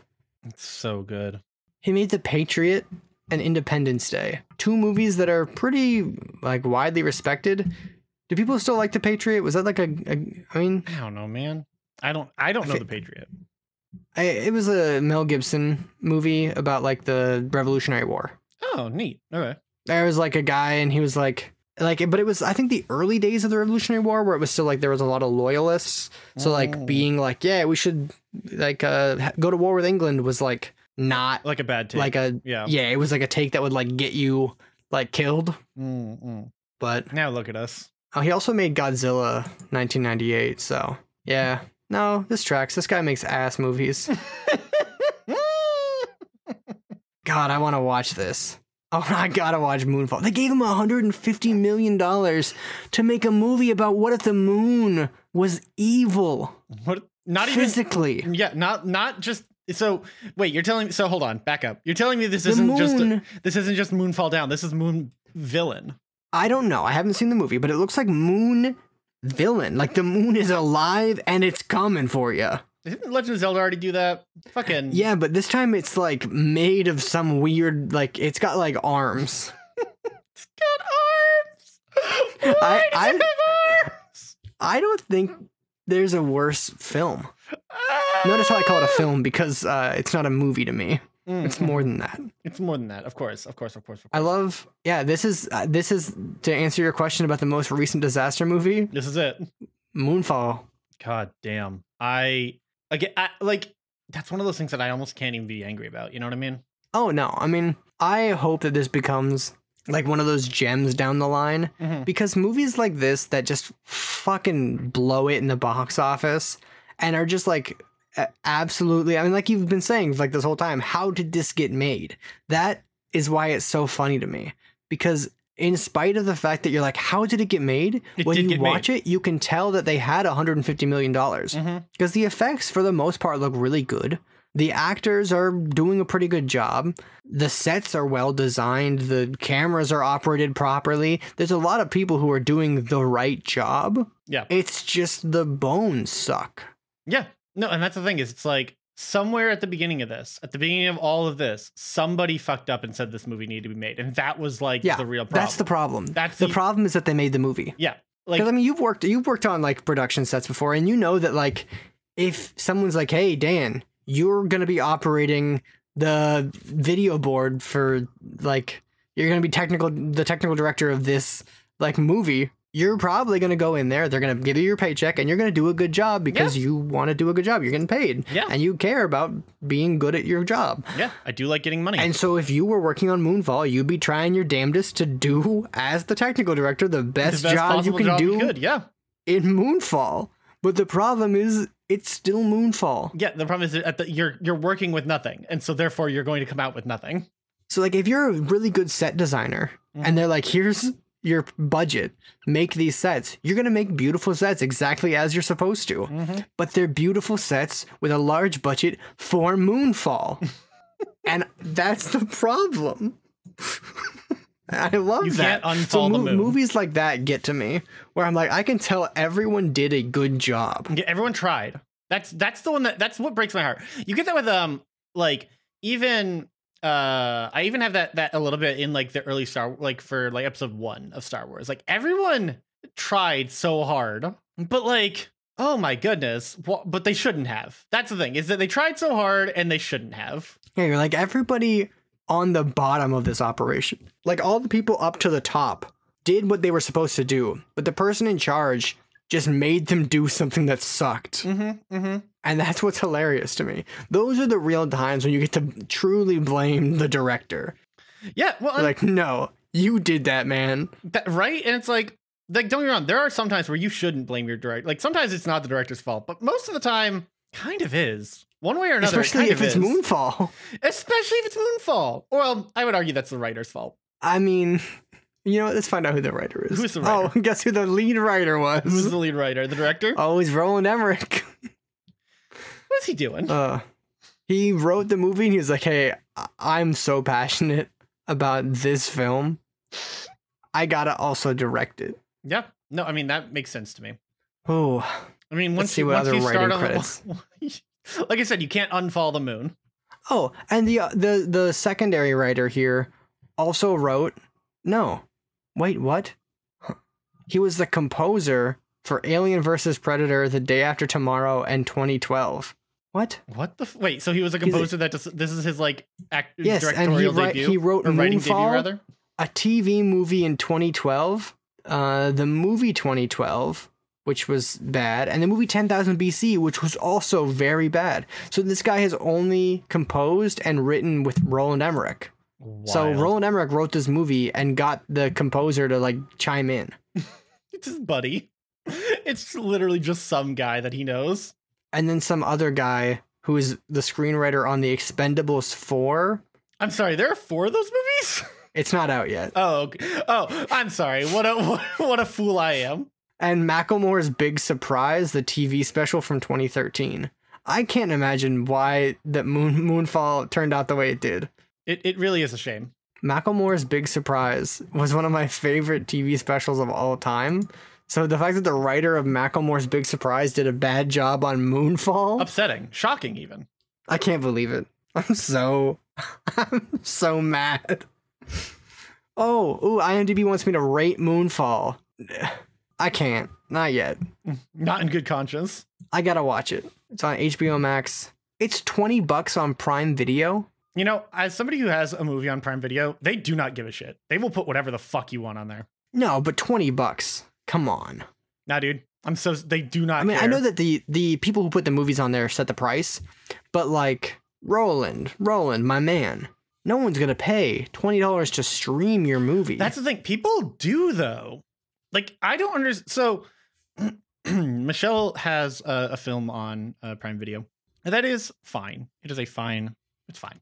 It's so good. He made The Patriot and Independence Day, two movies that are pretty like widely respected. Do people still like The Patriot? Was that like a, a I mean, I don't know, man. I don't. I don't know The Patriot. I, it was a Mel Gibson movie about like the Revolutionary War. Oh, neat. Okay. There was like a guy, and he was like, like, but it was I think the early days of the Revolutionary War, where it was still like there was a lot of loyalists. So like being like, yeah, we should like uh, go to war with England was like. Not like a bad take. Like a yeah yeah it was like a take that would like get you like killed. mm, mm. But now look at us. Oh, he also made Godzilla nineteen ninety-eight, so yeah. No, this tracks. This guy makes ass movies. God, I want to watch this. Oh, I gotta watch Moonfall. They gave him one hundred fifty million dollars to make a movie about what if the moon was evil. What? Not physically. Even physically. Yeah, not not just. So wait, you're telling me, so hold on, back up. You're telling me this the isn't moon, just a, this isn't just Moonfall Down. This is Moon Villain. I don't know. I haven't seen the movie, but it looks like Moon Villain. Like the moon is alive and it's coming for you. Didn't Legend of Zelda already do that? Fucking yeah, but this time it's like made of some weird like it's got like arms. It's got arms. Why I, I, does it have arms? I don't think there's a worse film. Notice how I call it a film, because uh, it's not a movie to me. Mm. It's more than that. It's more than that. Of course, of course, of course. Of course. I love. Yeah, this is uh, this is to answer your question about the most recent disaster movie. This is it. Moonfall. God damn. I again, I, like that's one of those things that I almost can't even be angry about. You know what I mean? Oh, no. I mean, I hope that this becomes like one of those gems down the line, mm-hmm. because movies like this that just fucking blow it in the box office. And are just like absolutely, I mean, like you've been saying like this whole time, how did this get made? That is why it's so funny to me, because in spite of the fact that you're like, how did it get made? It when you watch made. it, you can tell that they had one hundred fifty million dollars because mm-hmm. the effects for the most part look really good. The actors are doing a pretty good job. The sets are well designed. The cameras are operated properly. There's a lot of people who are doing the right job. Yeah. It's just the bones suck. Yeah, no, and that's the thing is, it's like somewhere at the beginning of this, at the beginning of all of this, somebody fucked up and said this movie needed to be made, and that was like yeah, the real problem. That's the problem. That's the, the problem is that they made the movie. Yeah, like I mean, you've worked you've worked on like production sets before, and you know that like if someone's like, "Hey, Dan, you're gonna be operating the video board for like you're gonna be technical the technical director of this like movie." You're probably going to go in there. They're going to give you your paycheck and you're going to do a good job because yeah. you want to do a good job. You're getting paid yeah. and you care about being good at your job. Yeah, I do like getting money. And so if you were working on Moonfall, you'd be trying your damnedest to do as the technical director, the best, the best job you can job do could, yeah. in Moonfall. But the problem is it's still Moonfall. Yeah, the problem is at the, you're, you're working with nothing. And so therefore you're going to come out with nothing. So like if you're a really good set designer mm-hmm. and they're like, here's your budget, make these sets, you're gonna make beautiful sets exactly as you're supposed to, mm-hmm. but they're beautiful sets with a large budget for Moonfall. And that's the problem. I love you that can't so mo the moon. Movies like that get to me, where I'm like, I can tell everyone did a good job. Yeah, everyone tried. That's that's the one that that's what breaks my heart. You get that with um like even Uh, I even have that that a little bit in like the early Star, like for like episode one of Star Wars. Like everyone tried so hard, but like, oh my goodness, well, but they shouldn't have. That's the thing, is that they tried so hard and they shouldn't have. Yeah, you're like everybody on the bottom of this operation, like all the people up to the top did what they were supposed to do, but the person in charge just made them do something that sucked. Mm-hmm, mm-hmm. And that's what's hilarious to me. Those are the real times when you get to truly blame the director. Yeah, well, like, no, you did that, man. That, right? And it's like, like, don't get me wrong, there are some times where you shouldn't blame your director. Like, sometimes it's not the director's fault, but most of the time, kind of is. One way or another, especially it kind if of it's is. Moonfall. Especially if it's Moonfall. Well, I would argue that's the writer's fault. I mean, you know what? Let's find out who the writer is. Who's the writer? Oh, guess who the lead writer was? Who's the lead writer? The director? Oh, he's Roland Emmerich. What's he doing? Uh, he wrote the movie and he was like, hey, I'm so passionate about this film. I gotta also direct it. Yeah. No, I mean, that makes sense to me. Oh, I mean, once you, once you start on the, like I said, you can't unfollow the moon. Oh, and the uh, the the secondary writer here also wrote. No, wait, what? He was the composer for Alien versus Predator, The Day After Tomorrow, and twenty twelve. What? What the? F wait, so he was a composer a, that just, this is his like act, yes, directorial and he debut. Yes, he wrote or writing debut rather. A T V movie in twenty twelve, uh, the movie twenty twelve, which was bad, and the movie ten thousand B C, which was also very bad. So this guy has only composed and written with Roland Emmerich. Wild. So Roland Emmerich wrote this movie and got the composer to like chime in. It's his buddy. It's literally just some guy that he knows. And then some other guy who is the screenwriter on The Expendables four. I'm sorry, there are four of those movies? It's not out yet. Oh, okay. Oh, I'm sorry. What a what, what a fool I am. And Macklemore's Big Surprise, the T V special from twenty thirteen. I can't imagine why that Moon Moonfall turned out the way it did. It it really is a shame. Macklemore's Big Surprise was one of my favorite T V specials of all time. So the fact that the writer of Macklemore's Big Surprise did a bad job on Moonfall, upsetting, shocking even. I can't believe it. I'm so I'm so mad. Oh, ooh, IMDb wants me to rate Moonfall. I can't. Not yet. Not in good conscience. I gotta watch it. It's on H B O Max. It's twenty bucks on Prime Video. You know, as somebody who has a movie on Prime Video, they do not give a shit. They will put whatever the fuck you want on there. No, but twenty bucks. Come on. Nah, dude. I'm so... They do not I mean, care. I know that the, the people who put the movies on there set the price, but like, Roland, Roland, my man. No one's going to pay twenty dollars to stream your movie. That's the thing. People do, though. Like, I don't understand. So Michelle has a, a film on uh, Prime Video. And that is fine. It is a fine. It's fine.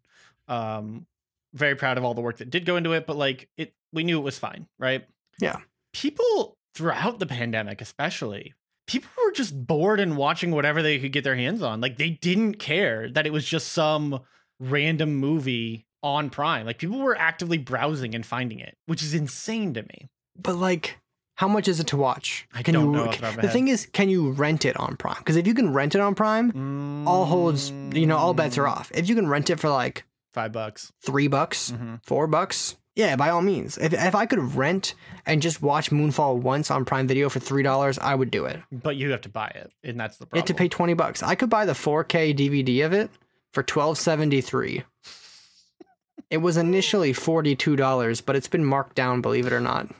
Um, very proud of all the work that did go into it. But like it, we knew it was fine. Right. Yeah. People throughout the pandemic, especially people were just bored and watching whatever they could get their hands on. Like they didn't care that it was just some random movie on Prime. Like people were actively browsing and finding it, which is insane to me. But like, how much is it to watch? I can don't you, know. Can, the head. thing is, can you rent it on Prime? Because if you can rent it on Prime, mm. all holds, you know, all bets are off. If you can rent it for like five bucks, three bucks, mm-hmm. four bucks. Yeah, by all means. If, if I could rent and just watch Moonfall once on Prime Video for three dollars, I would do it. But you have to buy it. And that's the problem. You have to pay twenty bucks. I could buy the four K D V D of it for twelve seventy-three. It was initially forty-two dollars, but it's been marked down, believe it or not.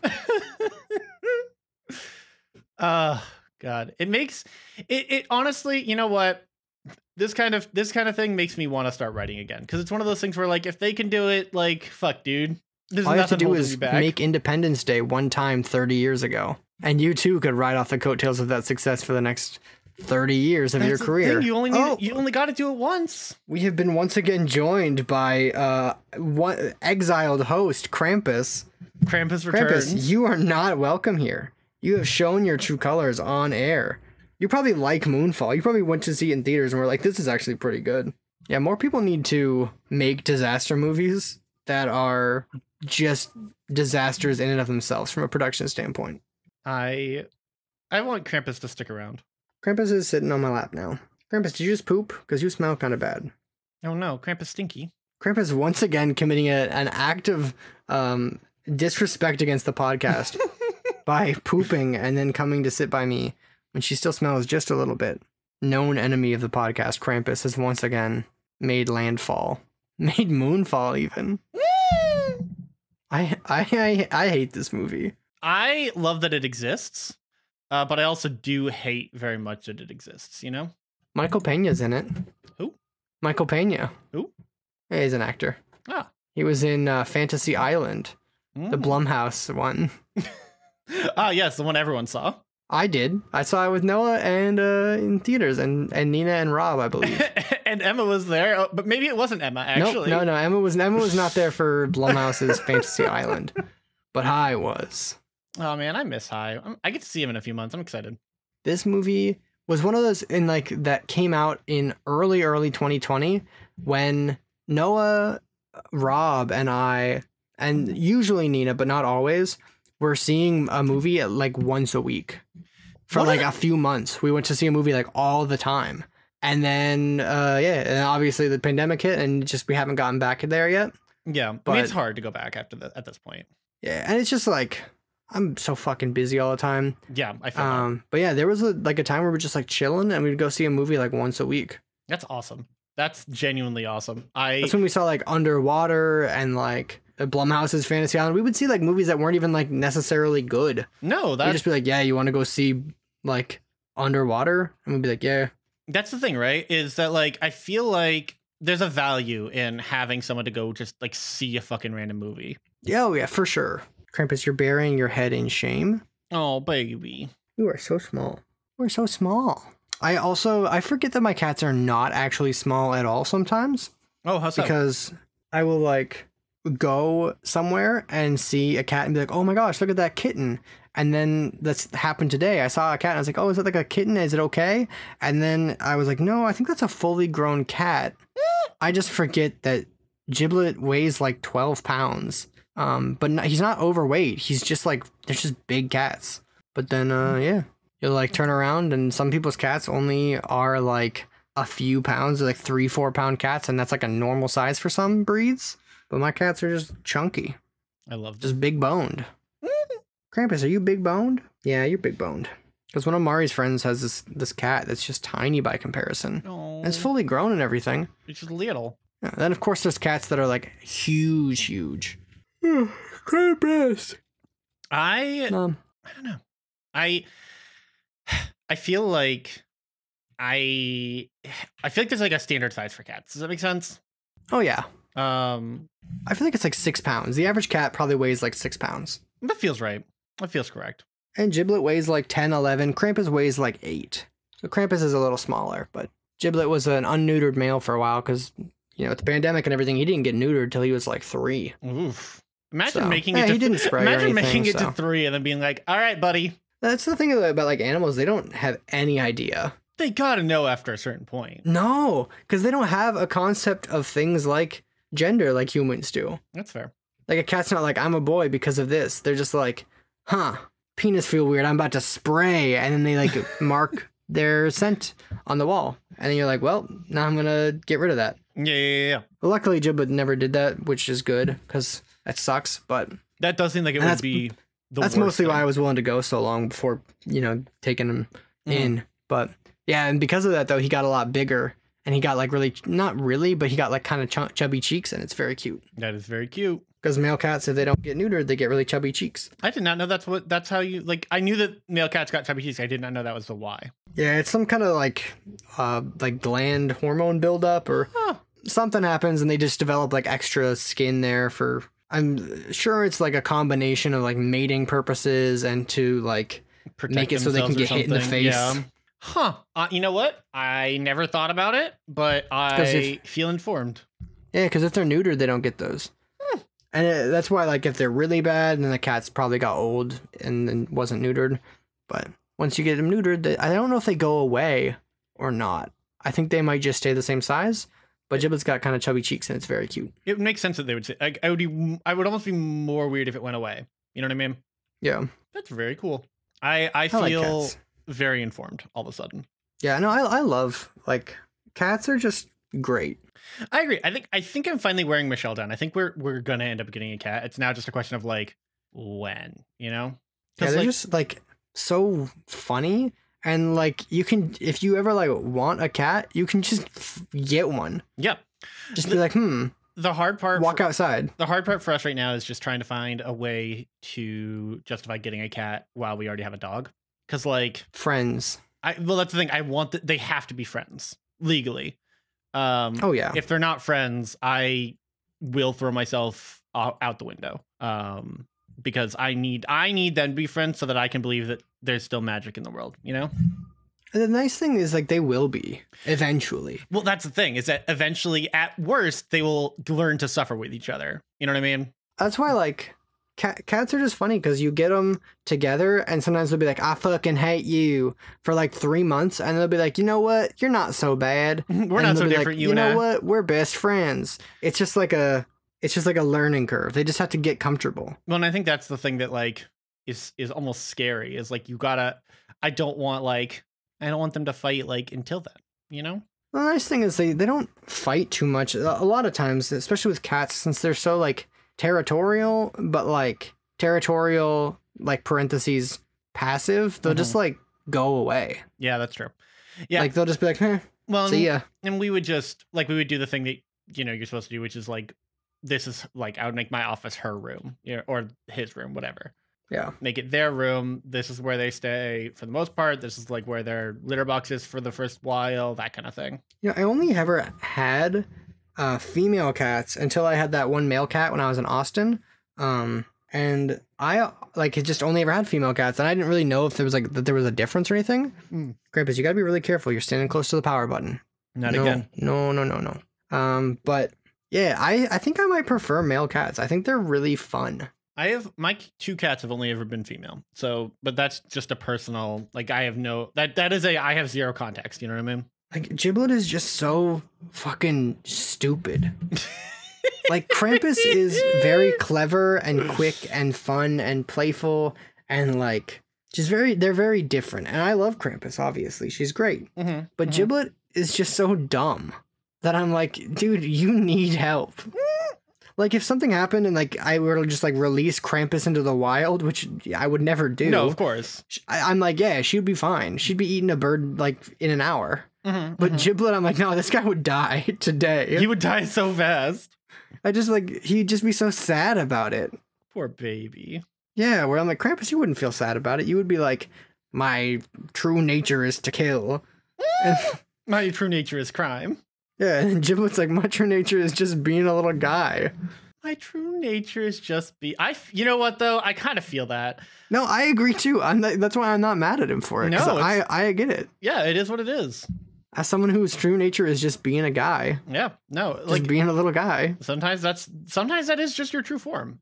uh, God, it makes it, it honestly, you know what? This kind of this kind of thing makes me want to start writing again, because it's one of those things where, like, if they can do it, like, fuck, dude. There's All you have to do is make Independence Day one time thirty years ago. And you, too, could ride off the coattails of that success for the next thirty years of That's your career. You only need oh, it, you only got to do it once. We have been once again joined by uh one exiled host Krampus. Krampus returns. Krampus, you are not welcome here. You have shown your true colors on air. You probably like Moonfall. You probably went to see it in theaters and were like, this is actually pretty good. Yeah, more people need to make disaster movies that are just disasters in and of themselves from a production standpoint. I I want Krampus to stick around. Krampus is sitting on my lap now. Krampus, did you just poop? Because you smell kind of bad. Oh no, Krampus stinky. Krampus once again committing a, an act of um, disrespect against the podcast by pooping and then coming to sit by me when she still smells just a little bit. Known enemy of the podcast, Krampus, has once again made landfall. Made Moonfall even. I, I, I, I hate this movie. I love that it exists. Uh, but I also do hate very much that it exists, you know? Michael Pena's in it. Who? Michael Pena. Who? Yeah, he's an actor. Ah. He was in uh, Fantasy Island, mm. the Blumhouse one. Ah, yes, the one everyone saw. I did. I saw it with Noah and uh, in theaters, and, and Nina and Rob, I believe. And Emma was there, oh, but maybe it wasn't Emma, actually. Nope, no, no, Emma was Emma was not there for Blumhouse's Fantasy Island, but High was. Oh, man, I miss High. I get to see him in a few months. I'm excited. This movie was one of those in like that came out in early, early twenty twenty when Noah, Rob, and I, and usually Nina, but not always, we're seeing a movie at like once a week for what? Like a few months. We went to see a movie like all the time. And then, uh, yeah, and obviously the pandemic hit and just we haven't gotten back there yet. Yeah, but I mean, it's hard to go back after the, at this point. Yeah, and it's just like I'm so fucking busy all the time. Yeah, I feel um, that. But yeah, there was a, like a time where we were just like chilling and we'd go see a movie like once a week. That's awesome. That's genuinely awesome. I That's when we saw like Underwater and like Blumhouse's Fantasy Island. We would see like movies that weren't even like necessarily good. No, that's... We'd just be like, yeah, you want to go see like Underwater? And we'd be like, yeah. That's the thing, right? Is that like I feel like there's a value in having someone to go just like see a fucking random movie. Yeah, oh yeah, for sure. Krampus, you're burying your head in shame. Oh, baby. You are so small. You are so small. I also I forget that my cats are not actually small at all sometimes. Oh, how so? Because I will like go somewhere and see a cat and be like, oh my gosh, look at that kitten. And then that's happened today. I saw a cat and I was like, oh, is that like a kitten? Is it okay? And then I was like, no, I think that's a fully grown cat. I just forget that Giblet weighs like twelve pounds. Um, but no, he's not overweight. He's just like, they're just big cats. But then, uh, yeah, you'll like turn around and some people's cats only are like a few pounds, like three, four pound cats. And that's like a normal size for some breeds. But my cats are just chunky. I love them. Just big boned. Krampus, are you big boned? Yeah, you're big boned. Because one of Mari's friends has this this cat that's just tiny by comparison. Aww. And it's fully grown and everything. It's just little. Yeah, then of course there's cats that are like huge, huge. Krampus. I um, I don't know. I I feel like I I feel like there's like a standard size for cats. Does that make sense? Oh yeah. Um, I feel like it's like six pounds. The average cat probably weighs like six pounds. That feels right. That feels correct. And Giblet weighs like ten, eleven. Krampus weighs like eight. So Krampus is a little smaller, but Giblet was an unneutered male for a while because, you know, with the pandemic and everything, he didn't get neutered till he was like three. Oof. Imagine so, making it. Yeah, to he didn't spray Imagine or anything, making it so. to three and then being like, all right, buddy. That's the thing about like animals. They don't have any idea. They gotta know after a certain point. No, because they don't have a concept of things like gender like humans do. That's fair. Like a cat's not like, I'm a boy because of this. They're just like, huh, penis feel weird, I'm about to spray. And then they like mark their scent on the wall, and then you're like, well, now I'm gonna get rid of that. Yeah, yeah, yeah. Well, luckily Giblet never did that, which is good because that sucks, but that does seem like it would be the that's worst mostly thing. Why I was willing to go so long before, you know, taking him mm. in. But yeah, and because of that though, he got a lot bigger. And he got like really, not really, but he got like kind of ch chubby cheeks, and it's very cute. That is very cute. Because male cats, if they don't get neutered, they get really chubby cheeks. I did not know that's what, that's how you, like, I knew that male cats got chubby cheeks. I did not know that was the why. Yeah, it's some kind of like, uh, like gland hormone buildup or huh. something happens, and they just develop like extra skin there for, I'm sure it's like a combination of like mating purposes and to like protect make it so they can get hit in the face. Yeah. Huh. Uh, you know what? I never thought about it, but I if, feel informed. Yeah, because if they're neutered, they don't get those. Hmm. And it, that's why, like, if they're really bad, then the cat's probably got old and then wasn't neutered. But once you get them neutered, they, I don't know if they go away or not. I think they might just stay the same size. But Giblet's got kind of chubby cheeks, and it's very cute. It makes sense that they would say, I, I would be, I would almost be more weird if it went away. You know what I mean? Yeah. That's very cool. I, I, I feel... Like very informed all of a sudden. Yeah, no, I, I love like cats are just great. I agree. I think I think I'm finally wearing Michelle down. I think we're we're gonna end up getting a cat. It's now just a question of like when, you know? Yeah, they're like, just like so funny, and like you can if you ever like want a cat, you can just get one. Yeah, just the, be like hmm. The hard part. Walk for, outside. The hard part for us right now is just trying to find a way to justify getting a cat while we already have a dog. Because like friends, I well that's the thing. I want that they have to be friends legally. Um, oh yeah. If they're not friends, I will throw myself out the window. Um, because I need I need them to be friends so that I can believe that there's still magic in the world, you know? And the nice thing is, like, they will be eventually. Well, that's the thing, is that eventually, at worst, they will learn to suffer with each other. You know what I mean? That's why, like, cat, cats are just funny because you get them together and sometimes they'll be like, I fucking hate you for like three months. And they'll be like, you know what? You're not so bad. We're not so different. Like, you, you know what? We're best friends. It's just like a it's just like a learning curve. They just have to get comfortable. Well, and I think that's the thing that, like, is is almost scary, is like, you gotta I don't want like. I don't want them to fight, like, until then, you know? The nice thing is they, they don't fight too much. A lot of times, especially with cats, since they're so, like, territorial, but, like, territorial, like, parentheses, passive, they'll mm-hmm. just, like, go away. Yeah, that's true. Yeah. Like, they'll just be like, eh, well, see ya. And we would just, like, we would do the thing that, you know, you're supposed to do, which is, like, this is, like, I would make my office her room, you know, or his room, whatever. Yeah, make it their room. This is where they stay for the most part. This is like where their litter box is for the first while, that kind of thing. Yeah, I only ever had uh, female cats until I had that one male cat when I was in Austin. Um, and I like just only ever had female cats. And I didn't really know if there was like that there was a difference or anything. Mm. Krampus, you got to be really careful. You're standing close to the power button. Not no, again. No, no, no, no. Um, but yeah, I, I think I might prefer male cats. I think they're really fun. I have my two cats have only ever been female. So, but that's just a personal, like, I have no, that, that is a, I have zero context. You know what I mean? Like, Giblet is just so fucking stupid. Like, Krampus is very clever and quick and fun and playful and, like, just very, they're very different. And I love Krampus, obviously. She's great. Mm-hmm. But mm-hmm. Giblet is just so dumb that I'm like, dude, you need help. Like, if something happened and, like, I were to just, like, release Krampus into the wild, which I would never do. No, of course. I, I'm like, yeah, she'd be fine. She'd be eating a bird, like, in an hour. Mm-hmm, but mm-hmm. Giblet, I'm like, no, this guy would die today. He would die so fast. I just, like, he'd just be so sad about it. Poor baby. Yeah, where I'm like, Krampus, you wouldn't feel sad about it. You would be like, my true nature is to kill. And my true nature is crime. Yeah, and Giblet's like, my true nature is just being a little guy. My true nature is just be. I, you know what though, I kind of feel that. No, I agree too. I'm not, that's why I'm not mad at him for it. No, I, I get it. Yeah, it is what it is. As someone whose true nature is just being a guy. Yeah, no, just like being a little guy. Sometimes that's sometimes that is just your true form.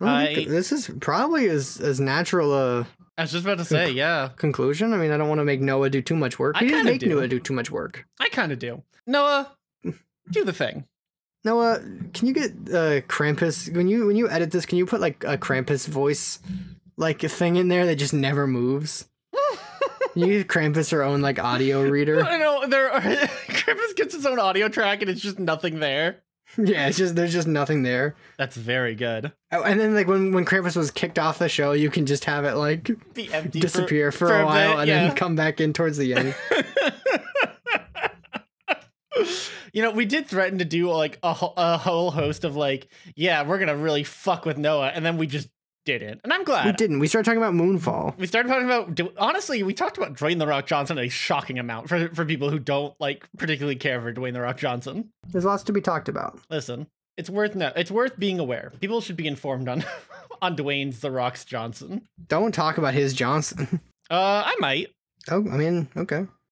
Oh, I, this is probably as as natural a. I was just about to say, conc yeah. Conclusion. I mean, I don't want to make Noah do too much work. I he didn't make do. Noah do too much work. I kind of do. Noah, do the thing. Noah, can you get uh, Krampus when you when you edit this? Can you put like a Krampus voice, like a thing in there that just never moves? You need Krampus her own like audio reader. I know there are, Krampus gets his own audio track and it's just nothing there. Yeah, it's just there's just nothing there. That's very good. Oh, and then like when when Krampus was kicked off the show, you can just have it like be empty disappear for, for, for a, a while bit, and yeah. then come back in towards the end. You know, we did threaten to do like a, a whole host of like, yeah, we're gonna really fuck with Noah, and then we just didn't, and I'm glad we didn't. We started talking about Moonfall. We started talking about honestly, we talked about Dwayne the Rock Johnson a shocking amount for for people who don't like particularly care for Dwayne the Rock Johnson. There's lots to be talked about. Listen, it's worth no, it's worth being aware. People should be informed on on Dwayne's the Rock's Johnson. Don't talk about his Johnson. Uh, I might. Oh, I mean, okay.